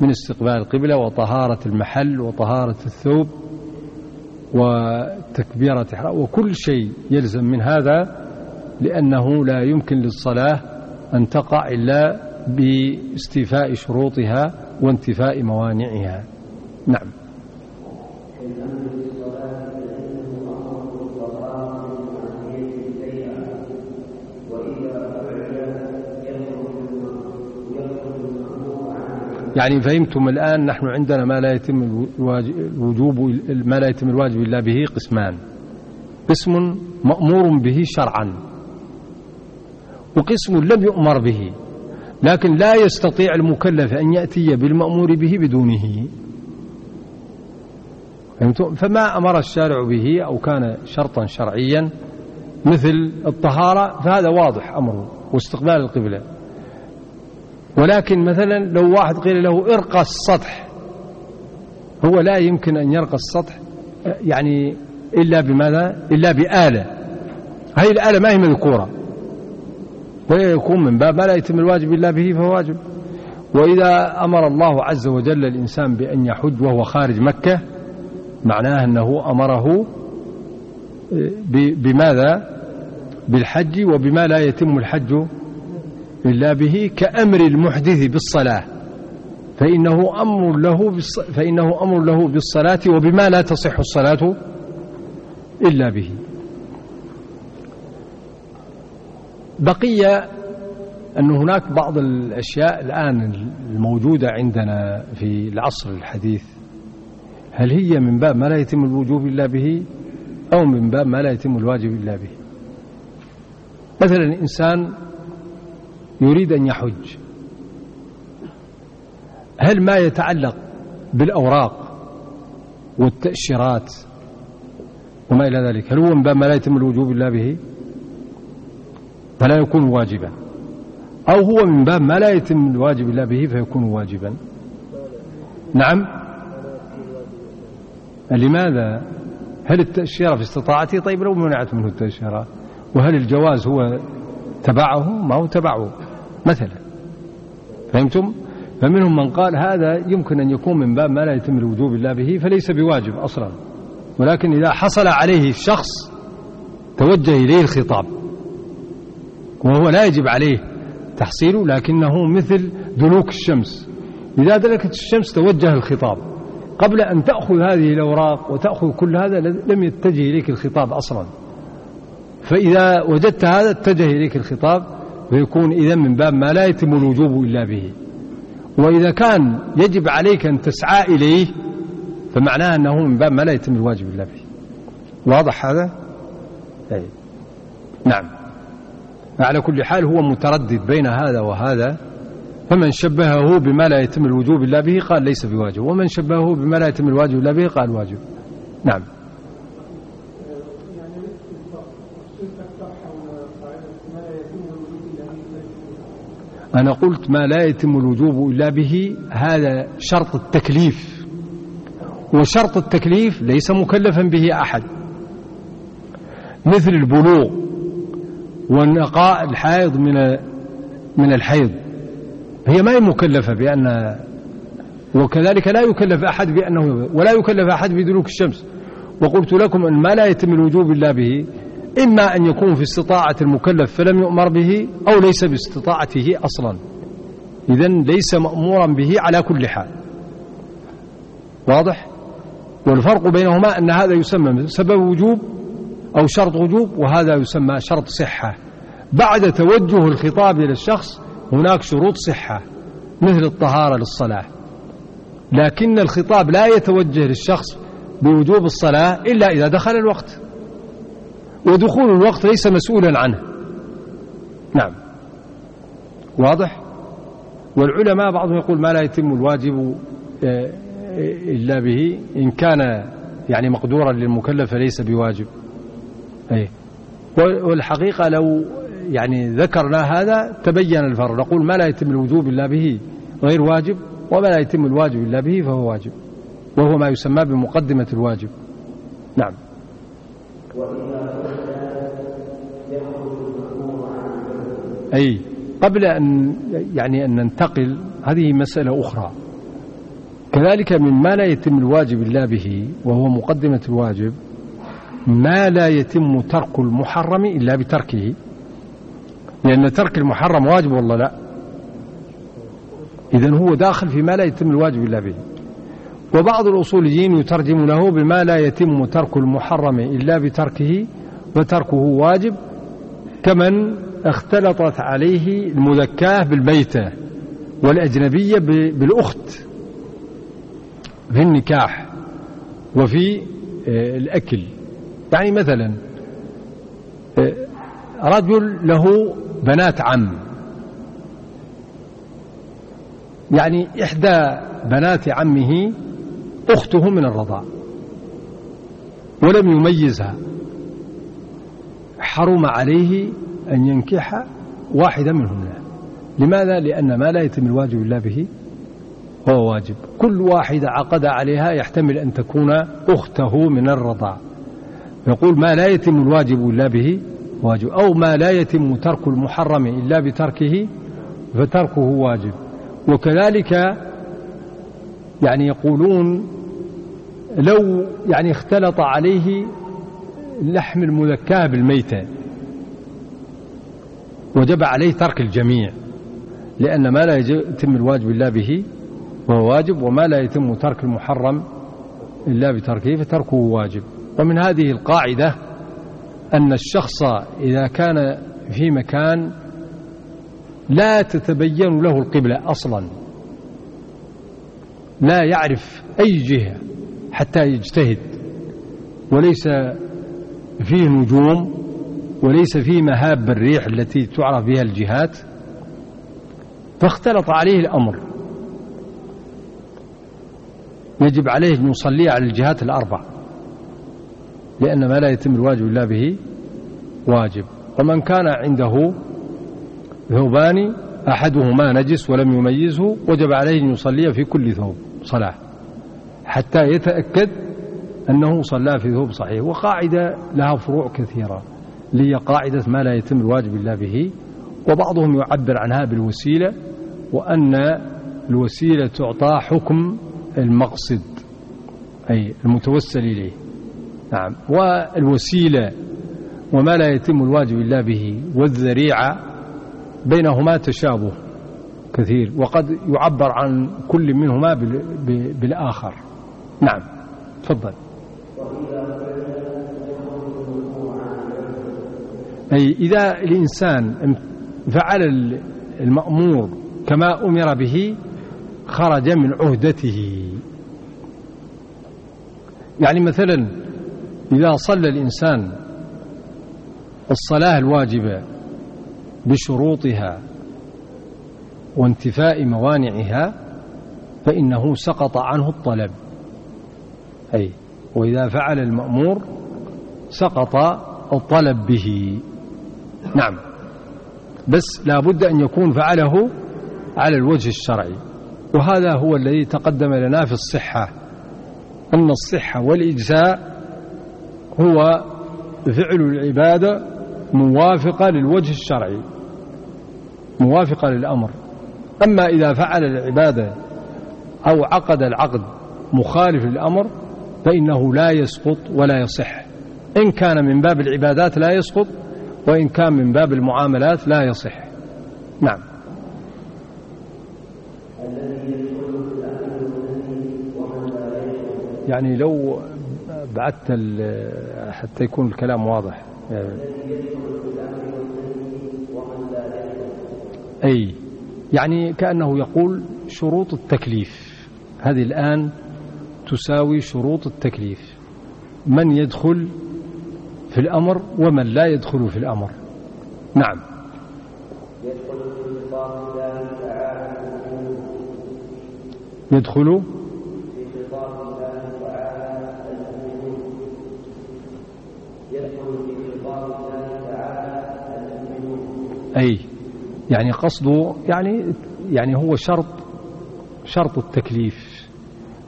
من استقبال القبلة وطهارة المحل وطهارة الثوب وتكبيرة الإحرام وكل شيء يلزم من هذا، لأنه لا يمكن للصلاة أن تقع إلا باستيفاء شروطها وانتفاء موانعها. نعم. يعني فهمتم الآن، نحن عندنا ما لا يتم الوجوب، ما لا يتم الواجب إلا به قسمان: قسم مأمور به شرعا، وقسم لم يؤمر به، لكن لا يستطيع المكلف أن يأتي بالمأمور به بدونه. فهمتم؟ فما أمر الشارع به أو كان شرطا شرعيا مثل الطهارة فهذا واضح أمره واستقبال القبلة، ولكن مثلا لو واحد قيل له ارقى السطح، هو لا يمكن أن يرقى السطح يعني إلا بماذا؟ إلا بآلة، هذه الآلة ما هي مذكورة، ولا يكون من باب ما لا يتم الواجب إلا به فهو واجب. وإذا أمر الله عز وجل الإنسان بأن يحج وهو خارج مكة معناه أنه أمره بماذا؟ بالحج وبما لا يتم الحج إلا به، كأمر المحدث بالصلاة فإنه أمر له بالصلاة وبما لا تصح الصلاة إلا به. بقي أن هناك بعض الأشياء الآن الموجودة عندنا في العصر الحديث، هل هي من باب ما لا يتم الوجوب إلا به أو من باب ما لا يتم الواجب إلا به؟ مثلا الإنسان يريد أن يحج، هل ما يتعلق بالأوراق والتأشيرات وما إلى ذلك هل هو من باب ما لا يتم الوجوب إلا به فلا يكون واجبا، أو هو من باب ما لا يتم الواجب إلا به فيكون واجبا؟ نعم. لماذا؟ هل التأشيرة في استطاعته؟ طيب لو منعت منه التأشيرة، وهل الجواز هو تبعه؟ ما هو تبعه مثلا. فهمتم؟ فمنهم من قال هذا يمكن أن يكون من باب ما لا يتم الوجوب إلا به فليس بواجب أصلا، ولكن إذا حصل عليه الشخص توجه إليه الخطاب وهو لا يجب عليه تحصيله، لكنه مثل دلوك الشمس، إذا دلكت الشمس توجه الخطاب، قبل أن تأخذ هذه الأوراق وتأخذ كل هذا لم يتجه إليك الخطاب أصلا، فإذا وجدت هذا اتجه إليك الخطاب، فيكون إذا من باب ما لا يتم الوجوب إلا به. وإذا كان يجب عليك أن تسعى إليه فمعناه أنه من باب ما لا يتم الواجب إلا به. واضح هذا؟ أي. نعم. على كل حال هو متردد بين هذا وهذا، فمن شبهه بما لا يتم الوجوب إلا به قال ليس بواجب، ومن شبهه بما لا يتم الواجب إلا به قال واجب. نعم. أنا قلت ما لا يتم الوجوب إلا به هذا شرط التكليف، وشرط التكليف ليس مكلفا به أحد، مثل البلوغ والنقاء الحائض من الحيض، هي ما هي مكلفة بأن، وكذلك لا يكلف أحد بأنه، ولا يكلف أحد بدلوك الشمس. وقلت لكم أن ما لا يتم الوجوب إلا به إما أن يكون في استطاعة المكلف فلم يؤمر به، أو ليس باستطاعته أصلا، إذن ليس مأمورا به على كل حال. واضح؟ والفرق بينهما أن هذا يسمى سبب وجوب أو شرط وجوب، وهذا يسمى شرط صحة. بعد توجه الخطاب إلى الشخص هناك شروط صحة مثل الطهارة للصلاة، لكن الخطاب لا يتوجه للشخص بوجوب الصلاة إلا إذا دخل الوقت، ودخول الوقت ليس مسؤولا عنه. نعم. واضح؟ والعلماء بعضهم يقول ما لا يتم الواجب إلا به إن كان يعني مقدورا للمكلف ليس بواجب. أي. والحقيقة لو يعني ذكرنا هذا تبين الفرق، نقول ما لا يتم الوجوب إلا به غير واجب، وما لا يتم الواجب إلا به فهو واجب، وهو ما يسمى بمقدمة الواجب. نعم. أي قبل أن يعني أن ننتقل، هذه مسألة أخرى. كذلك مما لا يتم الواجب إلا به وهو مقدمة الواجب ما لا يتم ترك المحرم إلا بتركه، لأن ترك المحرم واجب والله لا، إذن هو داخل في ما لا يتم الواجب إلا به. وبعض الأصوليين يترجم له بما لا يتم ترك المحرم إلا بتركه وتركه واجب، كمن اختلطت عليه المذكاة بالميتة والأجنبية بالأخت في النكاح وفي الأكل. يعني مثلا رجل له بنات عم، يعني إحدى بنات عمه أخته من الرضاع ولم يميزها، حرم عليه أن ينكح واحدا منهن. لماذا؟ لأن ما لا يتم الواجب إلا به هو واجب. كل واحدة عقد عليها يحتمل أن تكون أخته من الرضاع. يقول ما لا يتم الواجب إلا به واجب، أو ما لا يتم ترك المحرم إلا بتركه فتركه واجب. وكذلك يعني يقولون لو يعني اختلط عليه لحم المذكاة بالميتة وجب عليه ترك الجميع، لأن ما لا يتم الواجب إلا به وهو واجب، وما لا يتم ترك المحرم إلا بتركه فتركه واجب. ومن هذه القاعدة أن الشخص إذا كان في مكان لا تتبين له القبلة أصلا، لا يعرف أي جهة حتى يجتهد، وليس فيه نجوم وليس فيه مهاب الريح التي تعرف بها الجهات، فاختلط عليه الأمر، يجب عليه أن يصلي على الجهات الأربع، لأن ما لا يتم الواجب إلا به واجب. ومن كان عنده ثوبان أحدهما نجس ولم يميزه وجب عليه أن يصلي في كل ثوب صلاة حتى يتأكد أنه صلى في ثوب صحيح. وقاعدة لها فروع كثيرة، لي قاعدة ما لا يتم الواجب إلا به. وبعضهم يعبر عنها بالوسيلة، وأن الوسيلة تعطى حكم المقصد أي المتوسل إليه. نعم. والوسيلة وما لا يتم الواجب إلا به والذريعة بينهما تشابه كثير، وقد يعبر عن كل منهما بالآخر. نعم تفضل. أي إذا الإنسان فعل المأمور كما أمر به خرج من عهدته. يعني مثلا إذا صلى الإنسان الصلاة الواجبة بشروطها وانتفاء موانعها فإنه سقط عنه الطلب، أي وإذا فعل المأمور سقط الطلب به. نعم، بس لا بد أن يكون فعله على الوجه الشرعي، وهذا هو الذي تقدم لنا في الصحة، أن الصحة والإجزاء هو فعل العبادة موافقة للوجه الشرعي موافقة للأمر. أما إذا فعل العبادة أو عقد العقد مخالف للأمر فإنه لا يسقط ولا يصح، إن كان من باب العبادات لا يسقط، وإن كان من باب المعاملات لا يصح. نعم. يعني لو بعدت حتى يكون الكلام واضح. أي يعني كأنه يقول شروط التكليف هذه الآن تساوي شروط التكليف، من يدخل في الأمر ومن لا يدخل في الأمر. نعم. يدخل أي يعني قصده يعني هو شرط التكليف،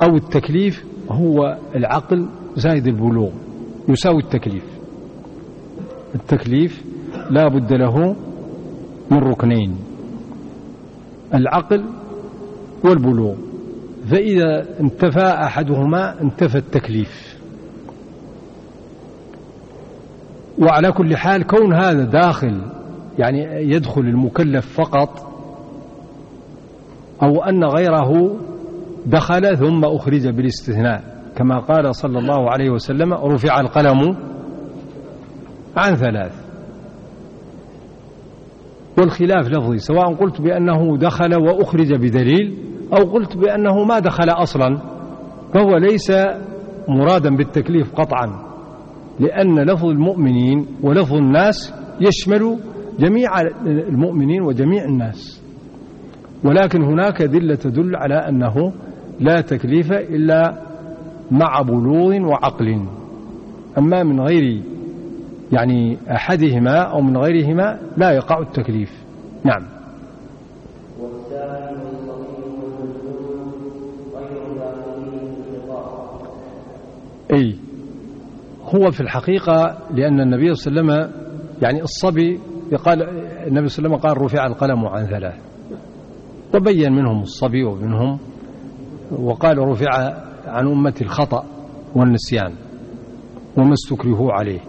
أو التكليف هو العقل زائد البلوغ يساوي التكليف. التكليف لا بد له من ركنين، العقل والبلوغ، فإذا انتفى أحدهما انتفى التكليف. وعلى كل حال كون هذا داخل يعني يدخل المكلف فقط، أو أن غيره دخل ثم أخرج بالاستثناء، كما قال صلى الله عليه وسلم: رفع القلم عن ثلاث. والخلاف لفظي، سواء قلت بأنه دخل وأخرج بدليل أو قلت بأنه ما دخل أصلا، فهو ليس مرادا بالتكليف قطعا، لأن لفظ المؤمنين ولفظ الناس يشمل جميع المؤمنين وجميع الناس، ولكن هناك أدلة تدل على أنه لا تكليف إلا مع بلوغ وعقل. أما من غير يعني أحدهما أو من غيرهما لا يقع التكليف. نعم. أي هو في الحقيقة، لأن النبي صلى الله عليه وسلم يعني الصبي قال، النبي صلى الله عليه وسلم قال: رفع القلم عن ثلاث، وبين منهم الصبي ومنهم، وقال: رفع عن أمة الخطأ والنسيان وما استكرهوا عليه.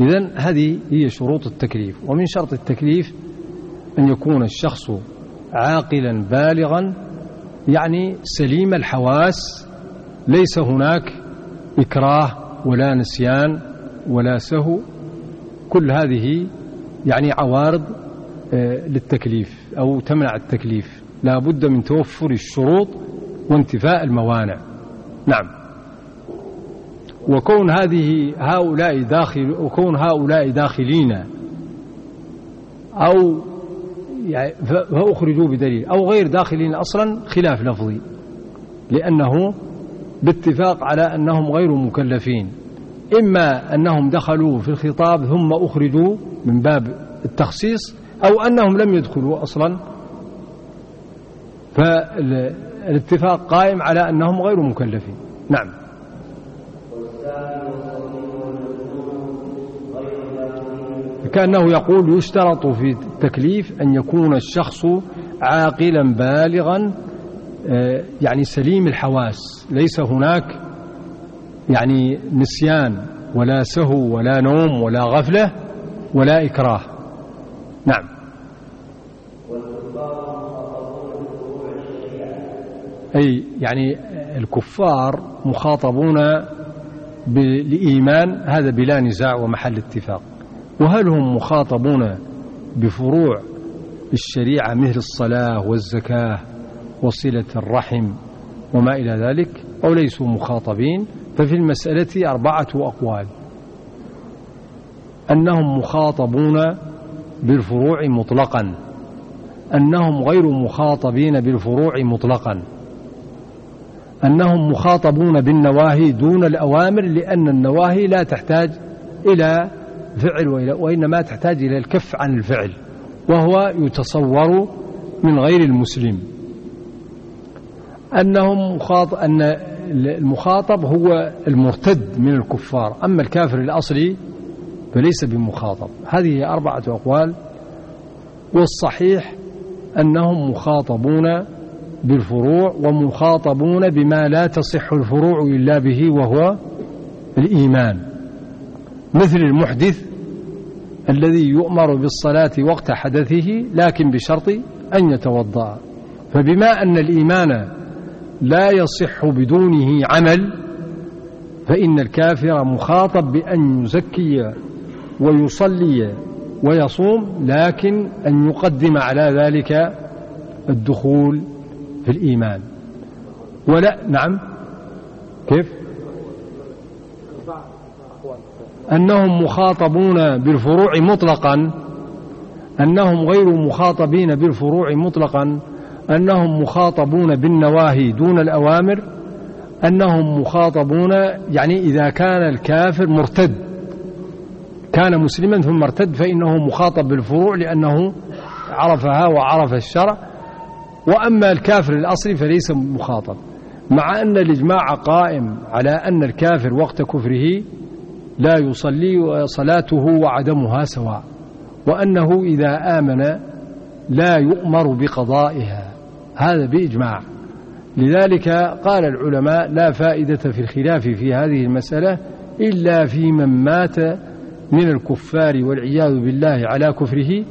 إذن هذه هي شروط التكليف، ومن شرط التكليف أن يكون الشخص عاقلا بالغا، يعني سليم الحواس، ليس هناك إكراه ولا نسيان ولا سهو، كل هذه يعني عوارض للتكليف أو تمنع التكليف، لا بد من توفر الشروط وانتفاء الموانع. نعم. وكون هؤلاء داخلين أو يعني فأخرجوا بدليل، أو غير داخلين أصلا خلاف لفظي، لأنه باتفاق على أنهم غير مكلفين، إما أنهم دخلوا في الخطاب ثم أخرجوا من باب التخصيص، أو أنهم لم يدخلوا أصلا، فالاتفاق قائم على أنهم غير مكلفين. نعم. كأنه يقول: يشترط في التكليف أن يكون الشخص عاقلا بالغا، يعني سليم الحواس، ليس هناك يعني نسيان ولا سهو ولا نوم ولا غفلة ولا إكراه. نعم. أي يعني الكفار مخاطبون بالإيمان، هذا بلا نزاع ومحل اتفاق. وهل هم مخاطبون بفروع الشريعة مثل الصلاة والزكاة وصلة الرحم وما إلى ذلك، أو ليسوا مخاطبين؟ ففي المسألة أربعة أقوال: أنهم مخاطبون بالفروع مطلقا، أنهم غير مخاطبين بالفروع مطلقا، أنهم مخاطبون بالنواهي دون الأوامر، لأن النواهي لا تحتاج إلى فعل وإنما تحتاج إلى الكف عن الفعل، وهو يتصور من غير المسلم. أنهم أن المخاطب هو المرتد من الكفار، أما الكافر الأصلي فليس بمخاطب. هذه أربعة أقوال، والصحيح أنهم مخاطبون بالفروع، ومخاطبون بما لا تصح الفروع إلا به، وهو الإيمان، مثل المحدث الذي يؤمر بالصلاة وقت حدثه، لكن بشرط أن يتوضأ. فبما أن الإيمان لا يصح بدونه عمل، فإن الكافر مخاطب بأن يزكي ويصلي ويصوم، لكن أن يقدم على ذلك الدخول في الإيمان. ولا نعم كيف؟ أنهم مخاطبون بالفروع مطلقا، أنهم غير مخاطبين بالفروع مطلقا، أنهم مخاطبون بالنواهي دون الأوامر، أنهم مخاطبون يعني إذا كان الكافر مرتد، كان مسلما ثم ارتد، فإنه مخاطب بالفروع لأنه عرفها وعرف الشرع، وأما الكافر الأصلي فليس مخاطب، مع أن الإجماع قائم على أن الكافر وقت كفره لا يصلي وصلاته وعدمها سواء، وأنه إذا آمن لا يؤمر بقضائها، هذا بإجماع. لذلك قال العلماء لا فائدة في الخلاف في هذه المسألة إلا في من مات من الكفار والعياذ بالله على كفره،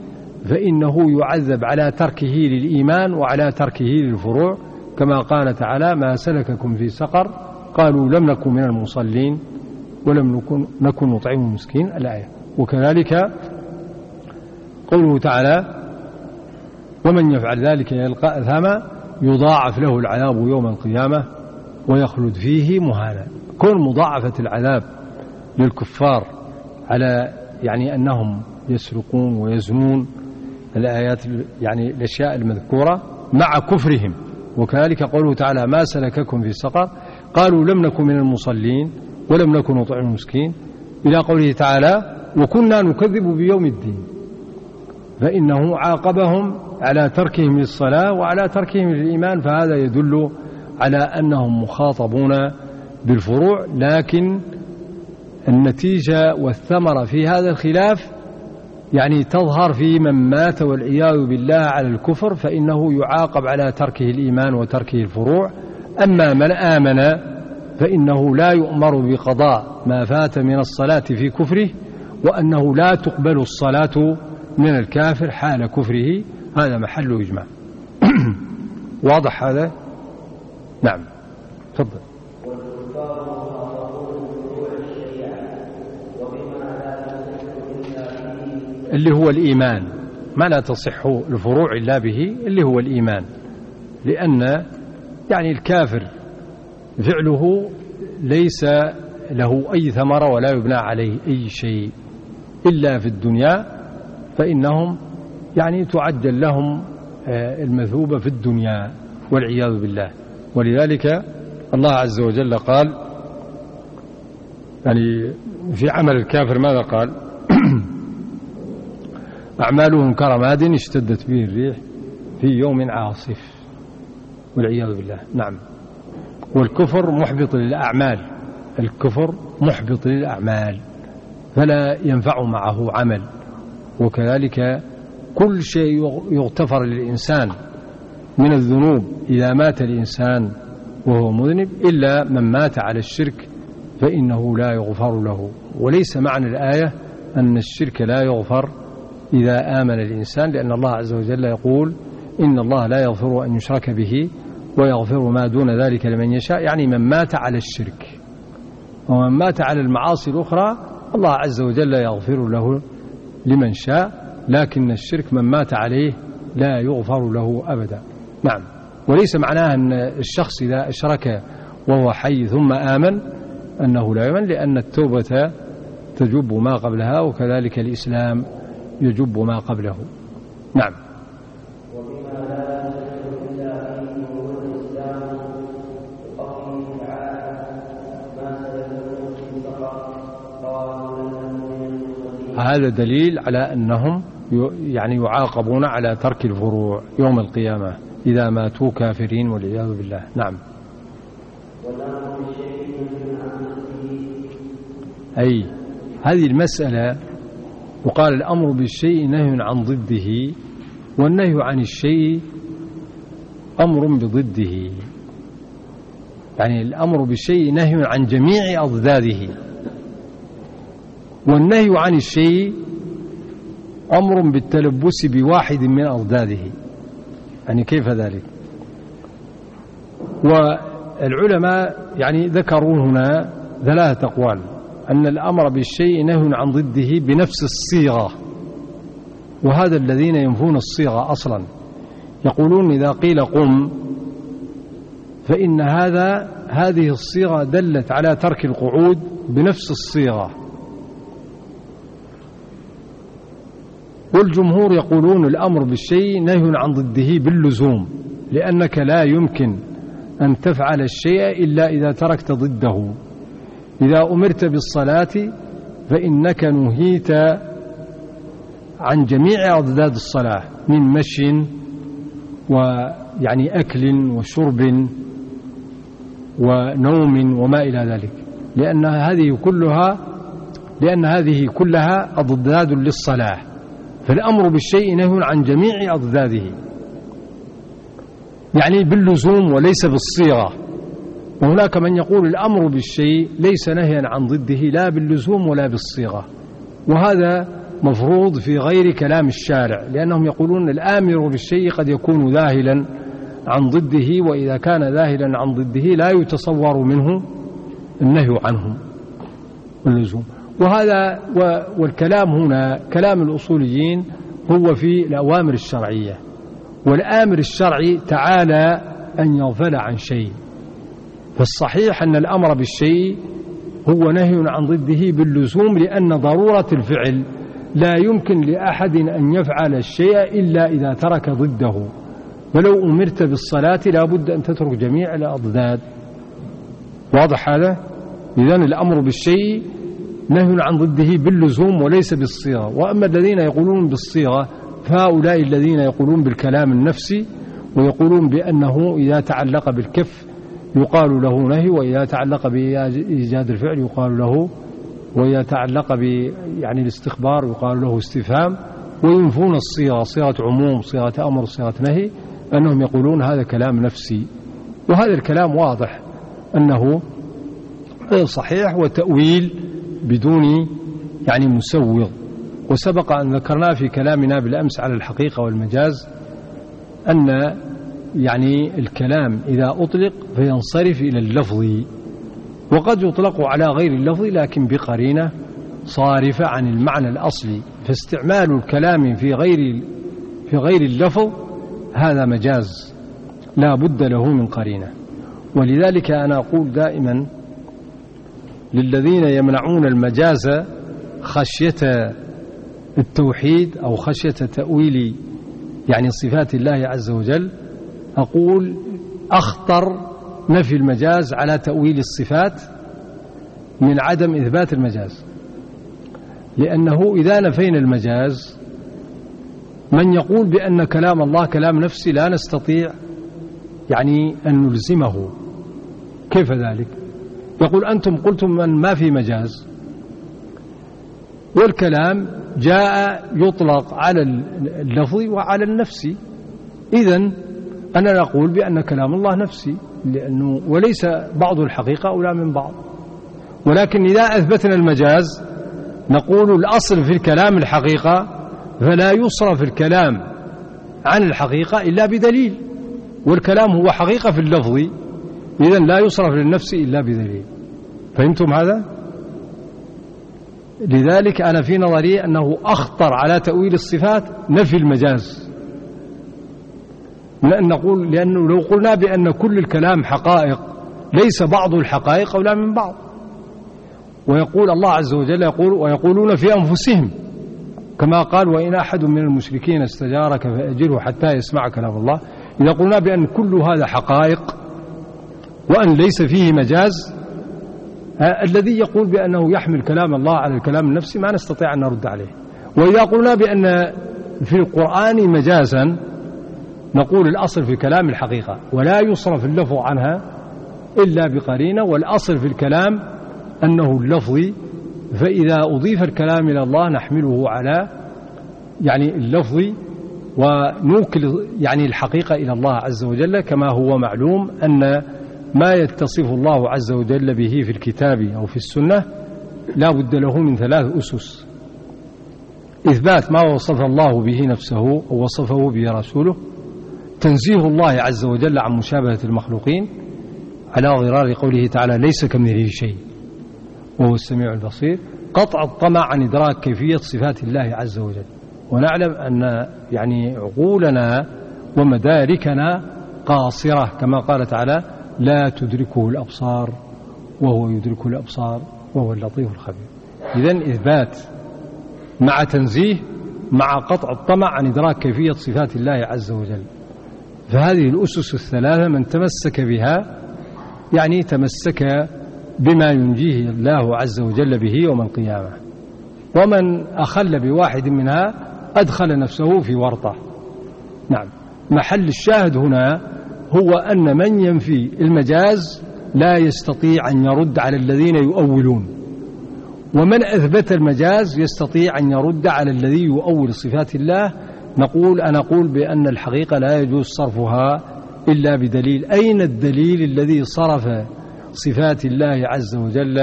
فإنه يعذب على تركه للإيمان وعلى تركه للفروع، كما قال تعالى ما سلككم في سقر قالوا لم نكن من المصلين ولم نكن نطعم المسكين الآية. وكذلك قوله تعالى ومن يفعل ذلك يلقى أثاما يضاعف له العذاب يوم القيامة ويخلد فيه مهانا. كون مضاعفة العذاب للكفار على يعني أنهم يسرقون ويزنون الآيات يعني الأشياء المذكورة مع كفرهم. وكذلك قوله تعالى ما سلككم في السقر قالوا لم نكن من المصلين ولم نكن نطعم المسكين، إلى قوله تعالى وكنا نكذب بيوم الدين، فإنه عاقبهم على تركهم للصلاة وعلى تركهم للإيمان، فهذا يدل على أنهم مخاطبون بالفروع. لكن النتيجة والثمرة في هذا الخلاف يعني تظهر في من مات والعياذ بالله على الكفر، فإنه يعاقب على تركه الإيمان وتركه الفروع. أما من آمن فإنه لا يؤمر بقضاء ما فات من الصلاة في كفره، وأنه لا تقبل الصلاة من الكافر حال كفره، هذا محل إجماع. واضح هذا؟ نعم تفضل. اللي هو الإيمان، ما لا تصح الفروع إلا به اللي هو الإيمان، لأن يعني الكافر فعله ليس له أي ثمرة ولا يبنى عليه أي شيء إلا في الدنيا، فإنهم يعني تعجل لهم المثوبة في الدنيا والعياذ بالله. ولذلك الله عز وجل قال يعني في عمل الكافر ماذا قال؟ أعمالهم كرماد اشتدت به الريح في يوم عاصف والعياذ بالله. نعم. والكفر محبط للأعمال، الكفر محبط للأعمال فلا ينفع معه عمل. وكذلك كل شيء يغتفر للإنسان من الذنوب إذا مات الإنسان وهو مذنب إلا من مات على الشرك فإنه لا يغفر له. وليس معنى الآية أن الشرك لا يغفر إذا آمن الإنسان، لأن الله عز وجل يقول إن الله لا يغفر أن يشرك به ويغفر ما دون ذلك لمن يشاء، يعني من مات على الشرك. ومن مات على المعاصي الأخرى الله عز وجل يغفر له لمن شاء، لكن الشرك من مات عليه لا يغفر له أبدا. نعم. وليس معناه أن الشخص إذا أشرك وهو حي ثم آمن أنه لا يؤمن، لأن التوبة تجب ما قبلها، وكذلك الإسلام يجب ما قبله. نعم. هذا دليل على أنهم يعني يعاقبون على ترك الفروع يوم القيامة إذا ماتوا كافرين والعياذ بالله. نعم. أي هذه المسألة وقال الأمر بالشيء نهي عن ضده، والنهي عن الشيء أمر بضده، يعني الأمر بالشيء نهي عن جميع أضداده، والنهي عن الشيء أمر بالتلبس بواحد من أضداده، يعني كيف ذلك؟ والعلماء يعني ذكروا هنا ثلاثة أقوال، أن الأمر بالشيء نهي عن ضده بنفس الصيغة، وهذا الذين ينفون الصيغة أصلا يقولون إذا قيل قم فإن هذه الصيغة دلت على ترك القعود بنفس الصيغة، والجمهور يقولون الأمر بالشيء نهي عن ضده باللزوم، لأنك لا يمكن أن تفعل الشيء إلا إذا تركت ضده. إذا أمرت بالصلاة فإنك نهيت عن جميع أضداد الصلاة من مشي ويعني أكل وشرب ونوم وما إلى ذلك، لأن هذه كلها لأن هذه كلها أضداد للصلاح، فالأمر بالشيء نهي عن جميع أضداده، يعني باللزوم وليس بالصيغة. وهناك من يقول الأمر بالشيء ليس نهيا عن ضده لا باللزوم ولا بالصيغة، وهذا مفروض في غير كلام الشارع، لأنهم يقولون الآمر بالشيء قد يكون ذاهلا عن ضده، وإذا كان ذاهلا عن ضده لا يتصور منه النهي عنه اللزوم. وهذا والكلام هنا كلام الأصوليين هو في الأوامر الشرعية، والآمر الشرعي تعالى أن يغفل عن شيء، فالصحيح أن الأمر بالشيء هو نهي عن ضده باللزوم، لأن ضرورة الفعل لا يمكن لأحد أن يفعل الشيء إلا إذا ترك ضده، ولو أمرت بالصلاة لا بد أن تترك جميع الأضداد. واضح هذا؟ إذن الأمر بالشيء نهي عن ضده باللزوم وليس بالصيغة. وأما الذين يقولون بالصيغة فهؤلاء الذين يقولون بالكلام النفسي، ويقولون بأنه إذا تعلق بالكف يقال له نهي، وإذا تعلق بإيجاد الفعل يقال له، وإذا تعلق يعني الاستخبار يقال له استفهام، وينفون الصيغة، صيغة عموم، صيغة أمر، صيغة نهي، أنهم يقولون هذا كلام نفسي. وهذا الكلام واضح أنه غير صحيح وتأويل بدون يعني مسوغ. وسبق أن ذكرنا في كلامنا بالأمس على الحقيقة والمجاز أن يعني الكلام إذا أطلق فينصرف إلى اللفظ، وقد يطلق على غير اللفظ لكن بقرينة صارفة عن المعنى الأصلي، فاستعمال الكلام في غير اللفظ هذا مجاز لا بد له من قرينة. ولذلك أنا أقول دائما للذين يمنعون المجاز خشية التوحيد أو خشية تأويل يعني صفات الله عز وجل، أقول أخطر نفي المجاز على تأويل الصفات من عدم إثبات المجاز، لأنه إذا نفينا المجاز من يقول بأن كلام الله كلام نفسي لا نستطيع يعني أن نلزمه. كيف ذلك؟ يقول أنتم قلتم أن ما في مجاز، والكلام جاء يطلق على اللفظ وعلى النفسي، إذن أنا نقول بأن كلام الله نفسي، لأنه وليس بعض الحقيقة أولى من بعض. ولكن إذا أثبتنا المجاز نقول الأصل في الكلام الحقيقة، فلا يصرف الكلام عن الحقيقة إلا بدليل، والكلام هو حقيقة في اللفظ، إذن لا يصرف للنفس إلا بدليل. فهمتم هذا؟ لذلك أنا في نظري أنه أخطر على تأويل الصفات نفي المجاز، لأن نقول لأنه لو قلنا بأن كل الكلام حقائق ليس بعض الحقائق أولى من بعض. ويقول الله عز وجل يقول ويقولون في أنفسهم كما قال وإن أحد من المشركين استجارك فأجره حتى يسمع كلام الله، إذا قلنا بأن كل هذا حقائق وأن ليس فيه مجاز، الذي يقول بأنه يحمل كلام الله على الكلام النفسي ما نستطيع أن نرد عليه. وإذا قلنا بأن في القرآن مجازا نقول الأصل في كلام الحقيقة ولا يصرف اللفظ عنها إلا بقرينة، والأصل في الكلام أنه اللفظي، فإذا أضيف الكلام إلى الله نحمله على يعني اللفظي ونوكل يعني الحقيقة إلى الله عز وجل، كما هو معلوم أن ما يتصف الله عز وجل به في الكتاب أو في السنة لا بد له من ثلاث أسس: إثبات ما وصف الله به نفسه أو وصفه به رسوله، تنزيه الله عز وجل عن مشابهة المخلوقين على غرار قوله تعالى ليس كمثله شيء وهو السميع البصير، قطع الطمع عن إدراك كيفية صفات الله عز وجل. ونعلم أن يعني عقولنا ومداركنا قاصرة، كما قال تعالى لا تدركه الأبصار وهو يدرك الأبصار وهو اللطيف الخبير. إذن إثبات مع تنزيه مع قطع الطمع عن إدراك كيفية صفات الله عز وجل، فهذه الأسس الثلاثة من تمسك بها يعني تمسك بما ينجيه الله عز وجل به يوم القيامة، ومن أخل بواحد منها أدخل نفسه في ورطة. نعم، محل الشاهد هنا هو أن من ينفي المجاز لا يستطيع أن يرد على الذين يؤولون، ومن أثبت المجاز يستطيع أن يرد على الذي يؤول صفات الله. نقول أنا أقول بأن الحقيقة لا يجوز صرفها إلا بدليل. أين الدليل الذي صرف صفات الله عز وجل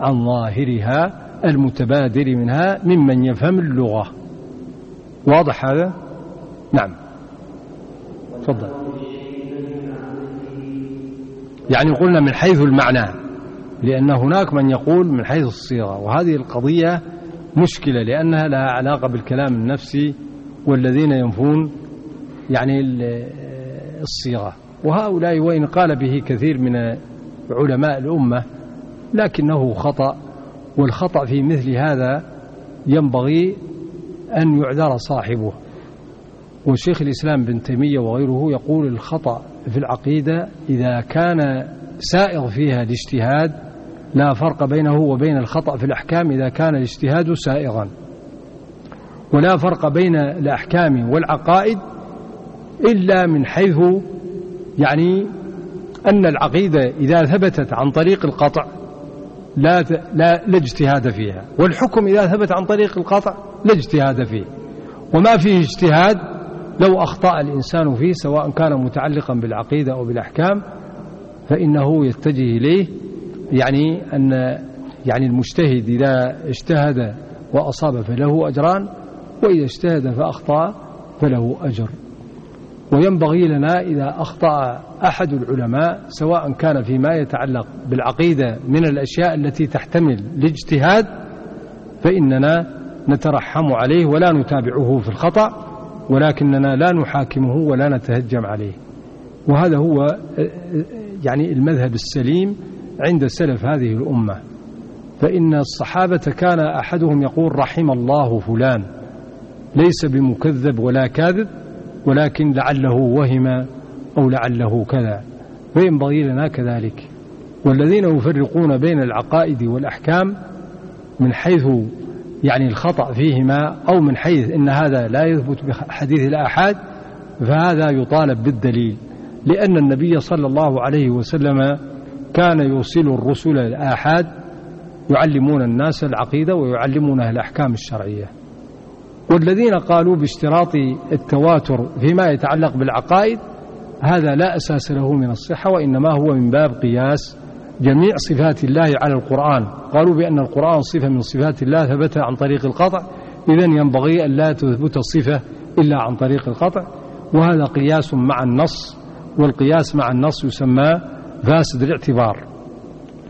عن ظاهرها المتبادر منها ممن يفهم اللغة؟ واضح هذا؟ نعم تفضل. يعني قلنا من حيث المعنى، لأن هناك من يقول من حيث الصيغة، وهذه القضية مشكلة لأنها لها علاقة بالكلام النفسي والذين ينفون يعني الصيغة، وهؤلاء وإن قال به كثير من علماء الأمة لكنه خطأ، والخطأ في مثل هذا ينبغي أن يعذر صاحبه. وشيخ الإسلام بن تيمية وغيره يقول الخطأ في العقيدة إذا كان سائغ فيها الاجتهاد لا فرق بينه وبين الخطأ في الأحكام إذا كان الاجتهاد سائغا، ولا فرق بين الأحكام والعقائد إلا من حيث يعني أن العقيدة إذا ثبتت عن طريق القطع لا اجتهاد فيها، والحكم إذا ثبت عن طريق القطع لا اجتهاد فيه، وما فيه اجتهاد لو أخطأ الإنسان فيه سواء كان متعلقا بالعقيدة أو بالأحكام فإنه يتجه إليه، يعني أن يعني المجتهد إذا اجتهد وأصاب فله أجران، وإذا اجتهد فأخطأ فله أجر. وينبغي لنا إذا أخطأ أحد العلماء سواء كان فيما يتعلق بالعقيدة من الأشياء التي تحتمل الاجتهاد فإننا نترحم عليه ولا نتابعه في الخطأ، ولكننا لا نحاكمه ولا نتهجم عليه. وهذا هو يعني المذهب السليم عند سلف هذه الأمة. فإن الصحابة كان أحدهم يقول رحم الله فلان، ليس بمكذب ولا كاذب، ولكن لعله وهم أو لعله كذا. فينبغي لنا كذلك. والذين يفرقون بين العقائد والأحكام من حيث يعني الخطأ فيهما أو من حيث إن هذا لا يثبت بحديث الآحاد فهذا يطالب بالدليل، لأن النبي صلى الله عليه وسلم كان يرسل الرسل الآحاد يعلمون الناس العقيدة ويعلمونها الأحكام الشرعية. والذين قالوا باشتراط التواتر فيما يتعلق بالعقائد هذا لا أساس له من الصحة، وإنما هو من باب قياس جميع صفات الله على القرآن. قالوا بأن القرآن صفة من صفات الله ثبت عن طريق القطع، إذن ينبغي أن لا تثبت الصفة إلا عن طريق القطع، وهذا قياس مع النص، والقياس مع النص يسمى فاسد الاعتبار،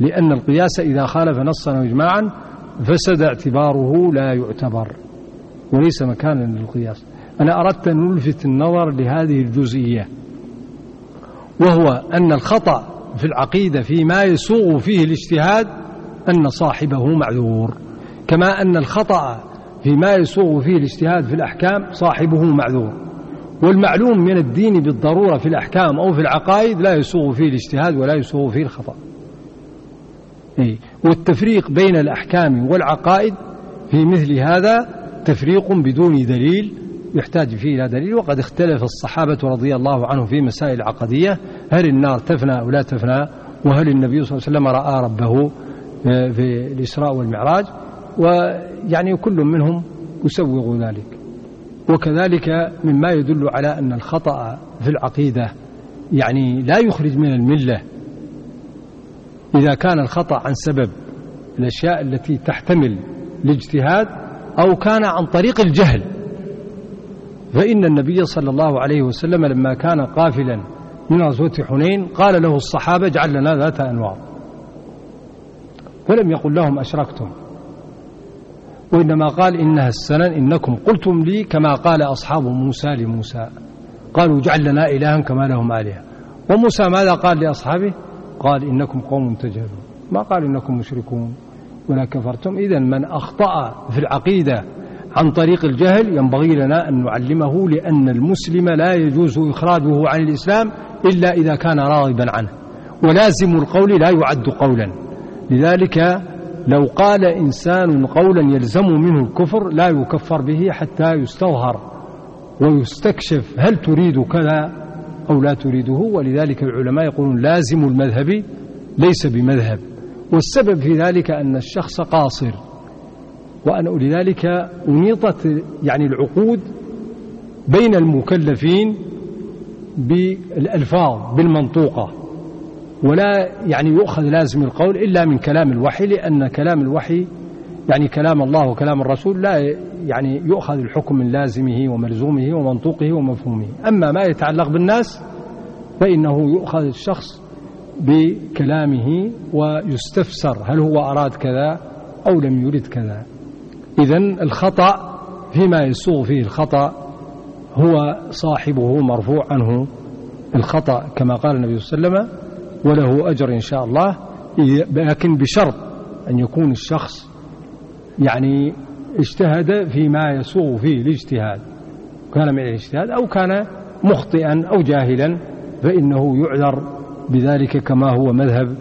لأن القياس إذا خالف نصا وإجماعا فسد اعتباره لا يعتبر وليس مكانا للقياس. أنا أردت أن ألفت النظر لهذه الجزئية، وهو أن الخطأ في العقيدة فيما يسوغ فيه الاجتهاد أن صاحبه معذور، كما أن الخطأ فيما يسوغ فيه الاجتهاد في الأحكام صاحبه معذور. والمعلوم من الدين بالضرورة في الأحكام أو في العقائد لا يسوغ فيه الاجتهاد ولا يسوغ فيه الخطأ. والتفريق بين الأحكام والعقائد في مثل هذا تفريق بدون دليل يحتاج فيه إلى دليل. وقد اختلف الصحابة رضي الله عنهم في مسائل عقدية، هل النار تفنى أو لا تفنى، وهل النبي صلى الله عليه وسلم رأى ربه في الإسراء والمعراج، ويعني كل منهم يسوغ ذلك. وكذلك مما يدل على أن الخطأ في العقيدة يعني لا يخرج من الملة إذا كان الخطأ عن سبب الأشياء التي تحتمل الاجتهاد أو كان عن طريق الجهل، فإن النبي صلى الله عليه وسلم لما كان قافلا من غزوة حنين قال له الصحابة اجعل لنا ذات أنوار، ولم يقل لهم أشركتم، وإنما قال إنها السنن إنكم قلتم لي كما قال أصحاب موسى لموسى، قالوا اجعل لنا إلها كما لهم آلهة. وموسى ماذا قال لأصحابه؟ قال إنكم قوم تجهلون، ما قال إنكم مشركون ولا كفرتم. إذن من أخطأ في العقيدة عن طريق الجهل ينبغي لنا أن نعلمه، لأن المسلم لا يجوز إخراجه عن الإسلام إلا إذا كان راغبا عنه، ولازم القول لا يعد قولا. لذلك لو قال إنسان قولا يلزم منه الكفر لا يكفر به حتى يستظهر ويستكشف هل تريد كذا أو لا تريده. ولذلك العلماء يقولون لازم المذهب ليس بمذهب، والسبب في ذلك أن الشخص قاصر وأن لذلك أنيطت يعني العقود بين المكلفين بالألفاظ بالمنطوقة، ولا يعني يؤخذ لازم القول إلا من كلام الوحي، لأن كلام الوحي يعني كلام الله وكلام الرسول لا يعني يؤخذ الحكم من لازمه وملزومه ومنطوقه ومفهومه. أما ما يتعلق بالناس فإنه يؤخذ الشخص بكلامه ويستفسر هل هو أراد كذا أو لم يرد كذا. إذن الخطأ فيما يسوغ فيه الخطأ هو صاحبه مرفوع عنه الخطأ كما قال النبي صلى الله عليه وسلم، وله أجر إن شاء الله، لكن بشرط أن يكون الشخص يعني اجتهد فيما يسوغ فيه الاجتهاد، كان من الاجتهاد أو كان مخطئا أو جاهلا فإنه يعذر بذلك، كما هو مذهب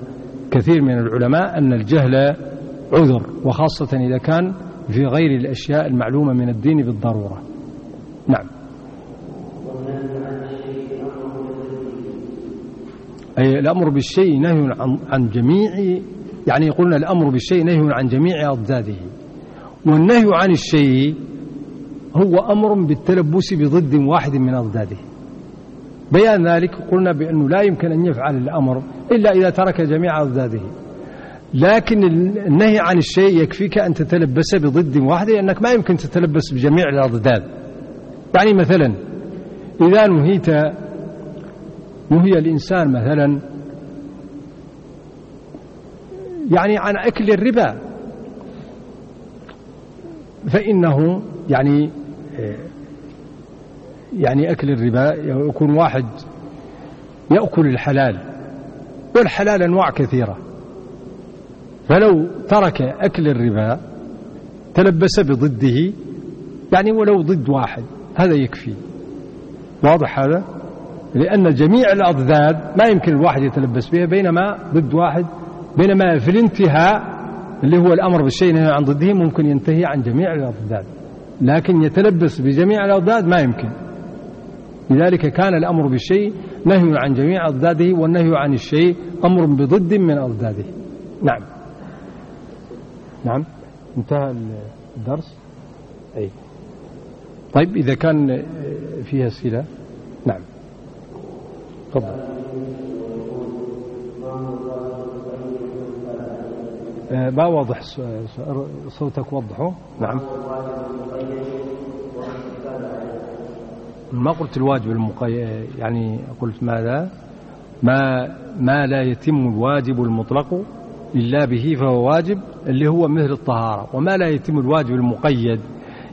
كثير من العلماء أن الجهل عذر، وخاصة إذا كان في غير الأشياء المعلومة من الدين بالضرورة. نعم. أي الأمر بالشيء نهي عن جميع، يعني يقولنا الأمر بالشيء نهي عن جميع أضداده، والنهي عن الشيء هو أمر بالتلبس بضد واحد من أضداده. بيان ذلك قلنا بأنه لا يمكن أن يفعل الأمر إلا إذا ترك جميع أضداده، لكن النهي عن الشيء يكفيك أن تتلبس بضد واحد، لأنك ما يمكن تتلبس بجميع الأضداد. يعني مثلا إذا نهي الإنسان مثلا يعني عن أكل الربا، فإنه يعني أكل الربا يكون واحد يأكل الحلال، والحلال أنواع كثيرة، فلو ترك أكل الربا تلبس بضده، يعني ولو ضد واحد هذا يكفي. واضح هذا؟ لأن جميع الأضداد ما يمكن الواحد يتلبس بها، بينما ضد واحد، بينما في الانتهاء اللي هو الأمر بالشيء نهي عن ضده ممكن ينتهي عن جميع الأضداد، لكن يتلبس بجميع الأضداد ما يمكن. لذلك كان الأمر بالشيء نهي عن جميع أضداده، والنهي عن الشيء أمر بضد من أضداده. نعم. نعم، انتهى الدرس. أي طيب، إذا كان فيها أسئلة. نعم طبعا. ما واضح صوتك، وضحه. نعم، ما قلت الواجب المقيد، يعني قلت ماذا؟ ما لا يتم الواجب المطلق إلا به فهو واجب، اللي هو مثل الطهارة. وما لا يتم الواجب المقيد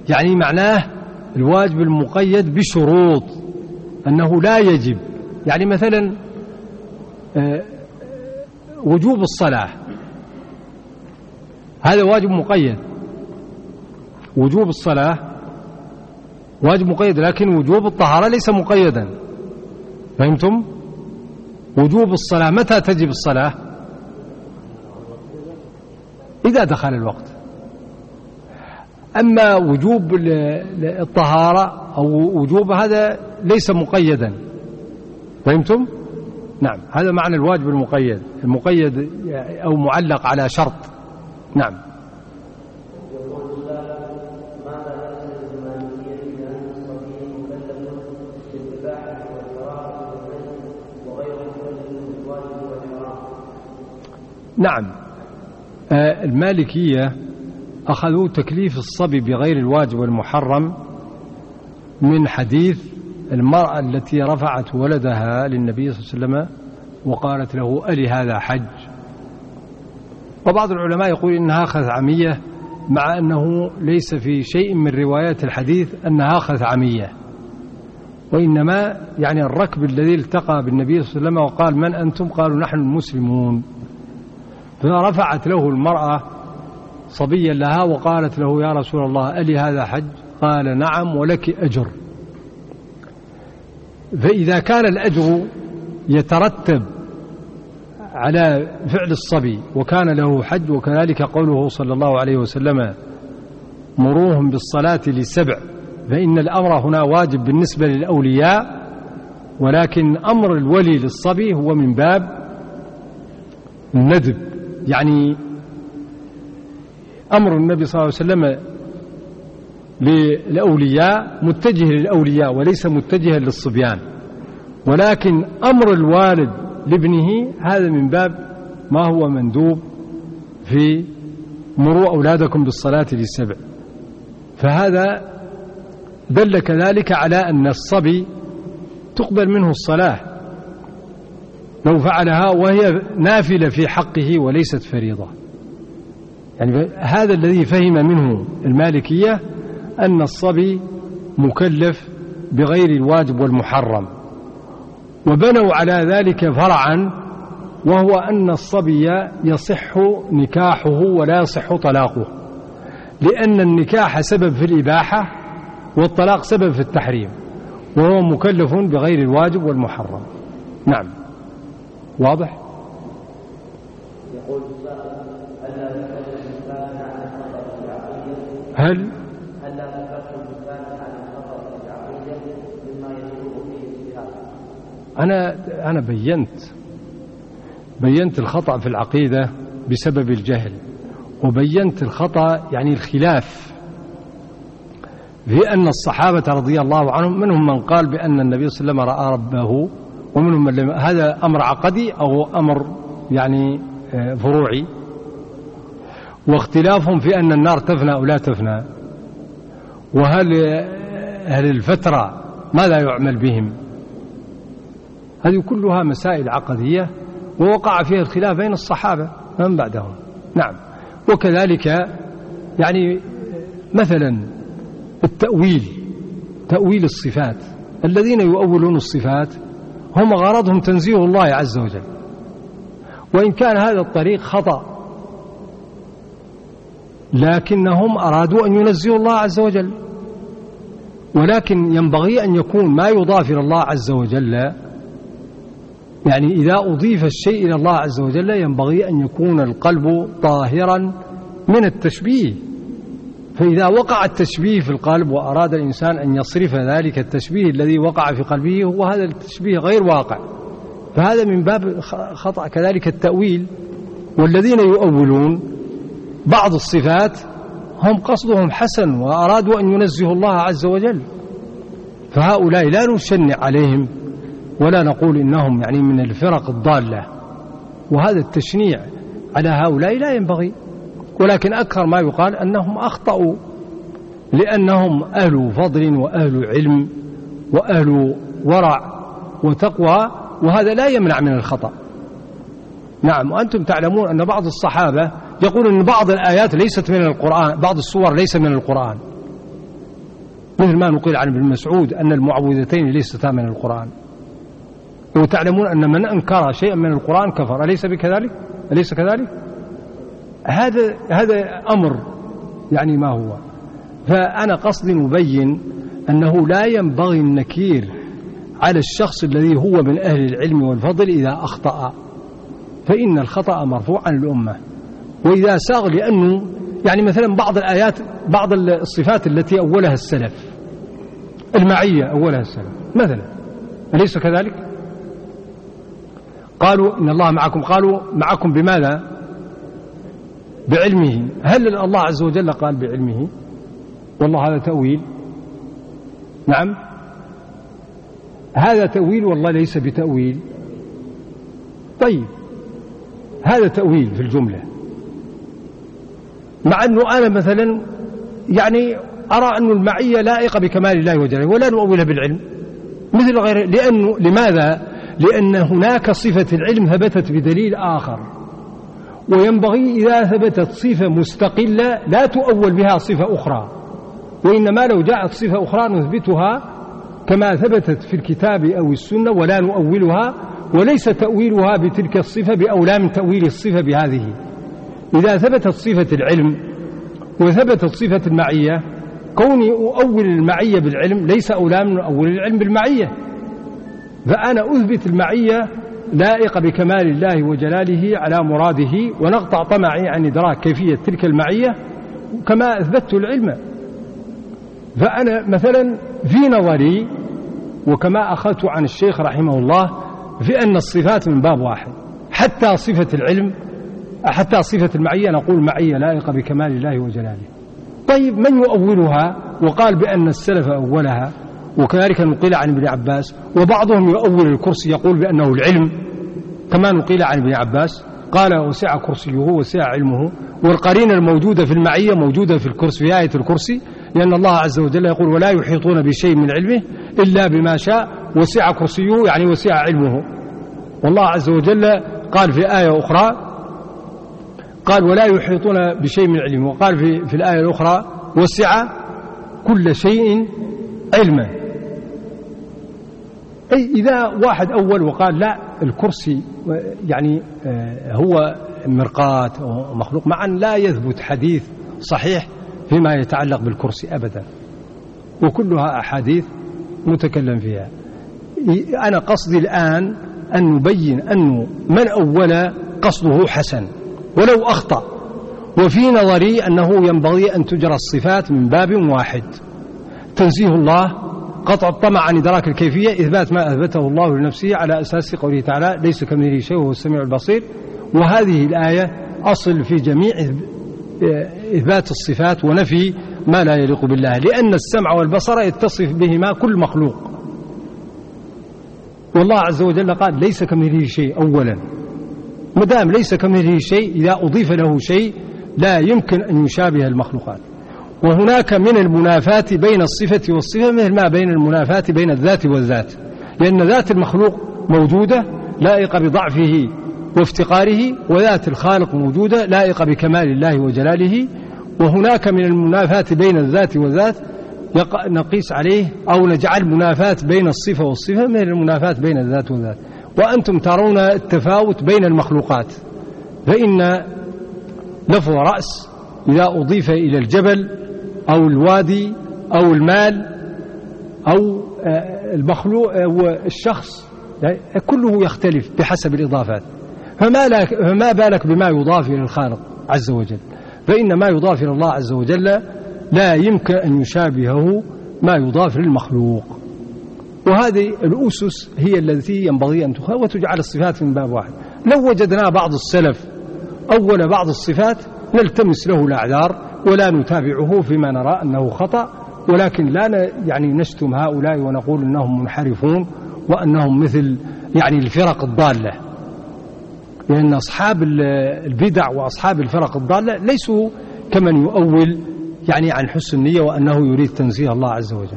يعني معناه الواجب المقيد بشروط أنه لا يجب، يعني مثلا وجوب الصلاة هذا واجب مقيد، وجوب الصلاة واجب مقيد، لكن وجوب الطهارة ليس مقيدا. فهمتم؟ وجوب الصلاة متى تجب الصلاة؟ إذا دخل الوقت. أما وجوب الطهارة أو وجوب هذا ليس مقيدا. فهمتم؟ نعم، هذا معنى الواجب المقيد، المقيد أو معلق على شرط. نعم. نعم، المالكية أخذوا تكليف الصبي بغير الواجب والمحرم من حديث المرأة التي رفعت ولدها للنبي صلى الله عليه وسلم وقالت له ألي هذا حج؟ وبعض العلماء يقول إنها خثعمية، مع أنه ليس في شيء من روايات الحديث أنها خثعمية، وإنما يعني الركب الذي التقى بالنبي صلى الله عليه وسلم وقال من أنتم؟ قالوا نحن المسلمون. فرفعت له المرأة صبيا لها وقالت له يا رسول الله ألي هذا حج؟ قال نعم ولك أجر. فإذا كان الأجر يترتب على فعل الصبي وكان له حج، وكذلك قوله صلى الله عليه وسلم مروهم بالصلاة لسبع، فإن الأمر هنا واجب بالنسبة للأولياء، ولكن أمر الولي للصبي هو من باب الندب، يعني أمر النبي صلى الله عليه وسلم للأولياء متجه للأولياء وليس متجها للصبيان، ولكن أمر الوالد لابنه هذا من باب ما هو مندوب في مروا أولادكم بالصلاة للسبع. فهذا دل كذلك على أن الصبي تقبل منه الصلاة لو فعلها وهي نافلة في حقه وليست فريضة. يعني هذا الذي فهم منه المالكية أن الصبي مكلف بغير الواجب والمحرم، وبنوا على ذلك فرعا وهو أن الصبي يصح نكاحه ولا يصح طلاقه، لأن النكاح سبب في الإباحة والطلاق سبب في التحريم، وهو مكلف بغير الواجب والمحرم. نعم، واضح؟ يقول هل لا تفكر بالثاني عن الخطأ في العقيدة مما يجوز فيه الجهاد؟ أنا بينت الخطأ في العقيدة بسبب الجهل، وبينت الخطأ يعني الخلاف في أن الصحابة رضي الله عنهم منهم من قال بأن النبي صلى الله عليه وسلم رأى ربه، ومنهم من لم. هذا أمر عقدي أو أمر يعني فروعي، واختلافهم في أن النار تفنى أو لا تفنى، وهل أهل الفترة ماذا يعمل بهم. هذه كلها مسائل عقدية ووقع فيها الخلاف بين الصحابة من بعدهم. نعم، وكذلك يعني مثلا التأويل، تأويل الصفات، الذين يؤولون الصفات هم غرضهم تنزيه الله عز وجل، وإن كان هذا الطريق خطأ لكنهم أرادوا أن ينزهوا الله عز وجل. ولكن ينبغي أن يكون ما يضاف إلى الله عز وجل، يعني إذا أضيف الشيء إلى الله عز وجل ينبغي أن يكون القلب طاهرا من التشبيه، فإذا وقع التشبيه في القلب وأراد الإنسان أن يصرف ذلك التشبيه الذي وقع في قلبه وهذا التشبيه غير واقع، فهذا من باب خطأ كذلك التأويل. والذين يؤولون بعض الصفات هم قصدهم حسن وأرادوا أن ينزهوا الله عز وجل، فهؤلاء لا نشنع عليهم ولا نقول إنهم يعني من الفرق الضالة، وهذا التشنيع على هؤلاء لا ينبغي، ولكن أكثر ما يقال أنهم أخطأوا لأنهم أهل فضل وأهل علم وأهل ورع وتقوى، وهذا لا يمنع من الخطأ. نعم، وأنتم تعلمون أن بعض الصحابة يقول أن بعض الآيات ليست من القرآن، بعض السور ليس من القرآن، مثل ما نقول عن ابن مسعود أن المعوذتين ليستا من القرآن. وتعلمون أن من أنكر شيئا من القرآن كفر، أليس بكذلك؟ أليس كذلك؟ هذا أمر يعني ما هو. فأنا قصدي أبين أنه لا ينبغي النكير على الشخص الذي هو من أهل العلم والفضل إذا أخطأ، فإن الخطأ مرفوع عن الأمة. وإذا ساغ، لأنه يعني مثلا بعض الآيات، بعض الصفات التي أولها السلف، المعية أولها السلف مثلا، أليس كذلك؟ قالوا إن الله معكم، قالوا معكم بماذا؟ بعلمه. هل الله عز وجل قال بعلمه؟ والله هذا تأويل. نعم، هذا تأويل والله ليس بتأويل. طيب، هذا تأويل في الجملة، مع أنه أنا مثلا يعني أرى أن المعية لائقة بكمال الله وجلاله ولا نؤولها بالعلم مثل غيره، لأنه لماذا؟ لأن هناك صفة العلم ثبتت بدليل آخر، وينبغي إذا ثبتت صفة مستقلة لا تؤول بها صفة أخرى، وإنما لو جاءت صفة أخرى نثبتها كما ثبتت في الكتاب أو السنة ولا نؤولها، وليس تأويلها بتلك الصفة بأولى من تأويل الصفة بهذه. إذا ثبتت صفة العلم وثبتت صفة المعية، كوني أؤول المعية بالعلم ليس أولى من أول العلم بالمعية، فأنا أثبت المعية لائقة بكمال الله وجلاله على مراده، ونقطع طمعي عن إدراك كيفية تلك المعية كما أثبتت العلم. فأنا مثلا في نظري وكما أخذت عن الشيخ رحمه الله في أن الصفات من باب واحد، حتى صفة العلم حتى صفة المعية نقول معية لائقة بكمال الله وجلاله. طيب من يؤولها وقال بأن السلف أولها؟ وكذلك نقل عن ابن عباس، وبعضهم يؤول الكرسي يقول بأنه العلم كما نقل عن ابن عباس قال وسع كرسيه وسع علمه. والقرينة الموجودة في المعية موجودة في الكرسي في آية الكرسي، لأن الله عز وجل يقول ولا يحيطون بشيء من علمه إلا بما شاء وسع كرسيه، يعني وسع علمه. والله عز وجل قال في آية أخرى قال ولا يحيطون بشيء من علمه، وقال في الآية الأخرى وسع كل شيء علما. أي إذا واحد أول وقال لا الكرسي يعني هو مرقات مخلوق، مع أن لا يثبت حديث صحيح فيما يتعلق بالكرسي أبدا، وكلها أحاديث متكلم فيها. أنا قصدي الآن أن نبين أنه من أول قصده حسن ولو أخطأ، وفي نظري أنه ينبغي أن تجرى الصفات من باب واحد، تنزيه الله قطع الطمع عن إدراك الكيفية، إثبات ما أثبته الله لنفسه على أساس قوله تعالى ليس كمثله شيء وهو السميع البصير. وهذه الآية أصل في جميع إثبات الصفات ونفي ما لا يليق بالله، لأن السمع والبصر يتصف بهما كل مخلوق، والله عز وجل قال ليس كمثله شيء أولا، مدام ليس كمثله شيء إذا أضيف له شيء لا يمكن أن يشابه المخلوقات. وهناك من المنافات بين الصفة والصفة مثل ما بين المنافات بين الذات والذات، لأن ذات المخلوق موجودة لائقة بضعفه وافتقاره، وذات الخالق موجودة لائقة بكمال الله وجلاله. وهناك من المنافات بين الذات والذات نقيس عليه أو نجعل منافات بين الصفة والصفة مثل المنافات بين الذات والذات. وأنتم ترون التفاوت بين المخلوقات، فإن لفظ رأس إذا أضيف إلى الجبل أو الوادي أو المال أو المخلوق أو الشخص كله يختلف بحسب الإضافات، فما بالك بما يضاف إلى الخالق عز وجل، فإن ما يضاف إلى الله عز وجل لا يمكن أن يشابهه ما يضاف للمخلوق. وهذه الأسس هي التي ينبغي أن تخوض وتجعل الصفات من باب واحد. لو وجدنا بعض السلف أول بعض الصفات نلتمس له الأعذار ولا نتابعه فيما نرى أنه خطأ، ولكن لا يعني نشتم هؤلاء ونقول أنهم منحرفون وأنهم مثل يعني الفرق الضالة، لأن أصحاب البدع وأصحاب الفرق الضالة ليسوا كمن يؤول يعني عن حسن النية وأنه يريد تنزيه الله عز وجل.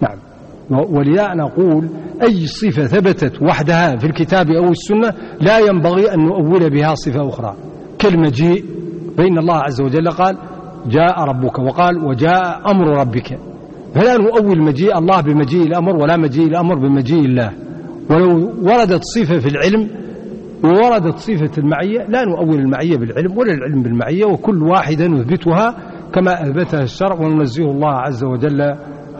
نعم، ولذا نقول أي صفة ثبتت وحدها في الكتاب أو السنة لا ينبغي أن نؤول بها صفة أخرى، كالمجيء فإن الله عز وجل قال جاء ربك، وقال وجاء أمر ربك، فلا نؤول مجيء الله بمجيء الأمر ولا مجيء الأمر بمجيء الله. ولو وردت صفة في العلم ووردت صفة المعية لا نؤول المعية بالعلم ولا العلم بالمعية، وكل واحدة نثبتها كما أثبتها الشرع، وننزه الله عز وجل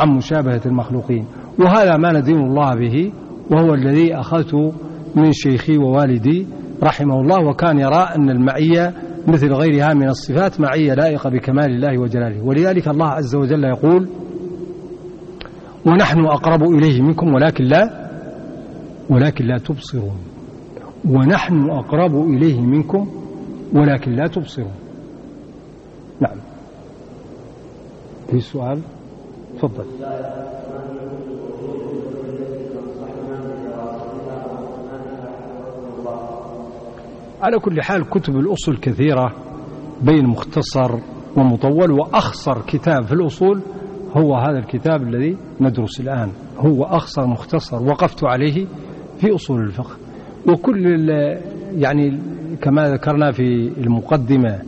عن مشابهة المخلوقين. وهذا ما ندين الله به، وهو الذي أخذته من شيخي ووالدي رحمه الله، وكان يرى أن المعية مثل غيرها من الصفات معية لائقة بكمال الله وجلاله. ولذلك الله عز وجل يقول ونحن أقرب إليه منكم ولكن لا تبصرون، ونحن أقرب إليه منكم ولكن لا تبصرون. نعم، في سؤال؟ تفضل. على كل حال كتب الأصول كثيرة بين مختصر ومطول، وأخصر كتاب في الأصول هو هذا الكتاب الذي ندرس الآن، هو أخصر مختصر وقفت عليه في أصول الفقه. وكل يعني كما ذكرنا في المقدمة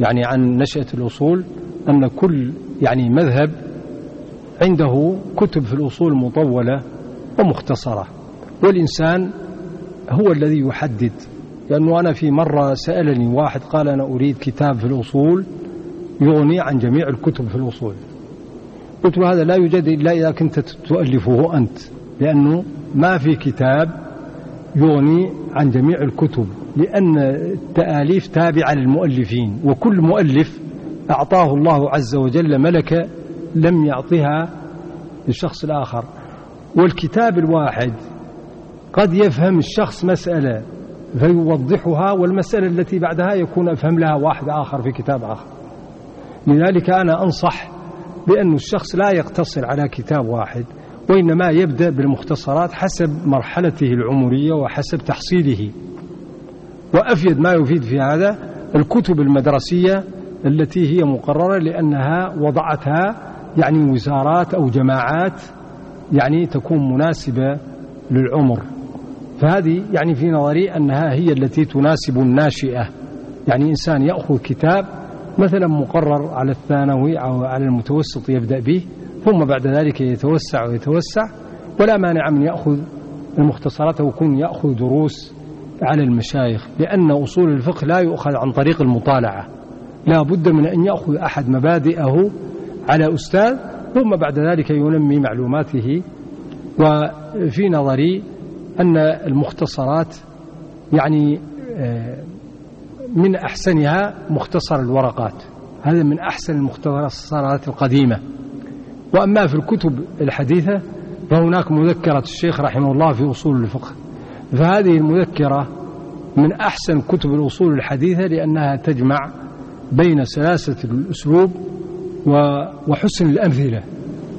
يعني عن نشأة الأصول أن كل يعني مذهب عنده كتب في الأصول مطولة ومختصرة، والإنسان هو الذي يحدد. لأنه أنا في مرة سألني واحد قال أنا أريد كتاب في الأصول يغني عن جميع الكتب في الأصول، قلت له هذا لا يوجد إلا إذا كنت تؤلفه أنت، لأنه ما في كتاب يغني عن جميع الكتب، لأن التآليف تابعة للمؤلفين، وكل مؤلف أعطاه الله عز وجل ملكة لم يعطها للشخص الآخر. والكتاب الواحد قد يفهم الشخص مسألة فيوضحها، والمسألة التي بعدها يكون أفهم لها واحد آخر في كتاب آخر. لذلك أنا أنصح بأن الشخص لا يقتصر على كتاب واحد، وإنما يبدأ بالمختصرات حسب مرحلته العمرية وحسب تحصيله. وأفيد ما يفيد في هذا الكتب المدرسية التي هي مقررة، لأنها وضعتها يعني وزارات أو جماعات يعني تكون مناسبة للعمر، فهذه يعني في نظري أنها هي التي تناسب الناشئة. يعني إنسان يأخذ كتاب مثلا مقرر على الثانوي أو على المتوسط يبدأ به، ثم بعد ذلك يتوسع ويتوسع، ولا مانع من يأخذ المختصرات ويكون يأخذ دروس على المشايخ، لأن أصول الفقه لا يؤخذ عن طريق المطالعة، لا بد من أن يأخذ أحد مبادئه على أستاذ ثم بعد ذلك ينمي معلوماته. وفي نظري أن المختصرات يعني من أحسنها مختصر الورقات، هذا من أحسن المختصرات القديمة. وأما في الكتب الحديثة فهناك مذكرة الشيخ رحمه الله في أصول الفقه، فهذه المذكرة من أحسن كتب الأصول الحديثة، لأنها تجمع بين سلاسة الأسلوب وحسن الأمثلة،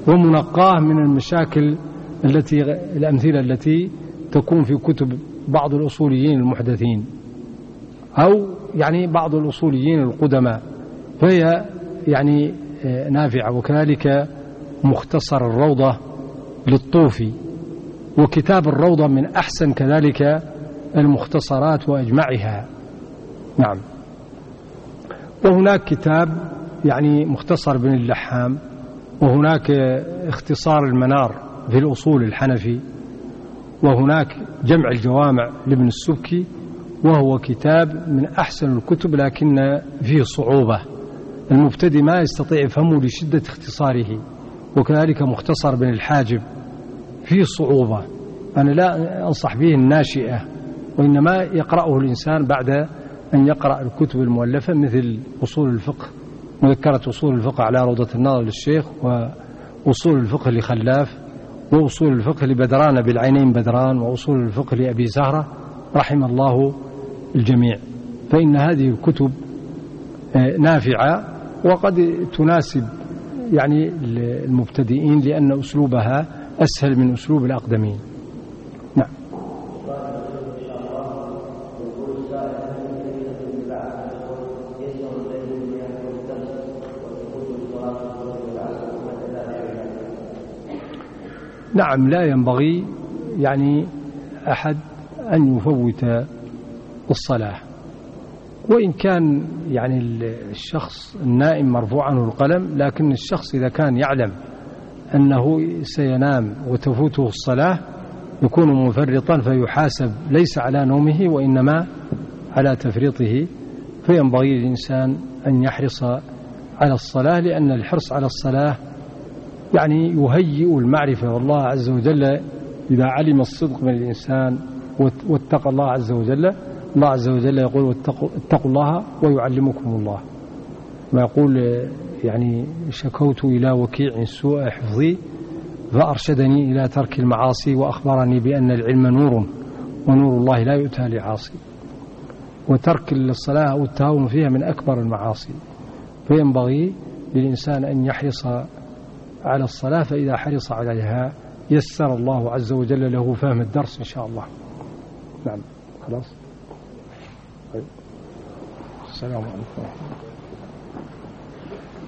ومنقاه من المشاكل التي الأمثلة التي تكون في كتب بعض الأصوليين المحدثين أو يعني بعض الأصوليين القدماء، فهي يعني نافعة. وكذلك مختصر الروضة للطوفي، وكتاب الروضة من أحسن كذلك المختصرات وأجمعها. نعم. وهناك كتاب يعني مختصر بن اللحام، وهناك اختصار المنار في الأصول الحنفي، وهناك جمع الجوامع لابن السبكي، وهو كتاب من أحسن الكتب لكن فيه صعوبة، المبتدئ ما يستطيع يفهمه لشدة اختصاره. وكذلك مختصر بن الحاجب فيه صعوبة، أنا لا أنصح به الناشئة، وإنما يقرأه الإنسان بعد أن يقرأ الكتب المؤلفة مثل أصول الفقه، مذكرة أصول الفقه على روضة الناظر للشيخ، وأصول الفقه لخلاف، وأصول الفقه لبدران بالعينين بدران، وأصول الفقه لأبي زهرة رحم الله الجميع. فإن هذه الكتب نافعة وقد تناسب يعني المبتدئين، لأن أسلوبها أسهل من أسلوب الأقدمين. نعم. نعم، لا ينبغي يعني أحد أن يفوت الصلاة، وإن كان يعني الشخص النائم مرفوع عنه القلم، لكن الشخص إذا كان يعلم أنه سينام وتفوته الصلاة يكون مفرطا، فيحاسب ليس على نومه وإنما على تفريطه. فينبغي للإنسان أن يحرص على الصلاة، لأن الحرص على الصلاة يعني يهيئ المعرفة، والله عز وجل إذا علم الصدق من الإنسان واتقى الله عز وجل، الله عز وجل يقول واتقوا الله ويعلمكم الله. ما يقول يعني شكوت إلى وكيع سوء حفظي فأرشدني إلى ترك المعاصي وأخبرني بأن العلم نور ونور الله لا يؤتى لعاصي. وترك الصلاة والتهاون فيها من أكبر المعاصي، فينبغي للإنسان أن يحرص على الصلاة، فإذا حرص عليها يسر الله عز وجل له فهم الدرس إن شاء الله. نعم، خلاص. السلام عليكم.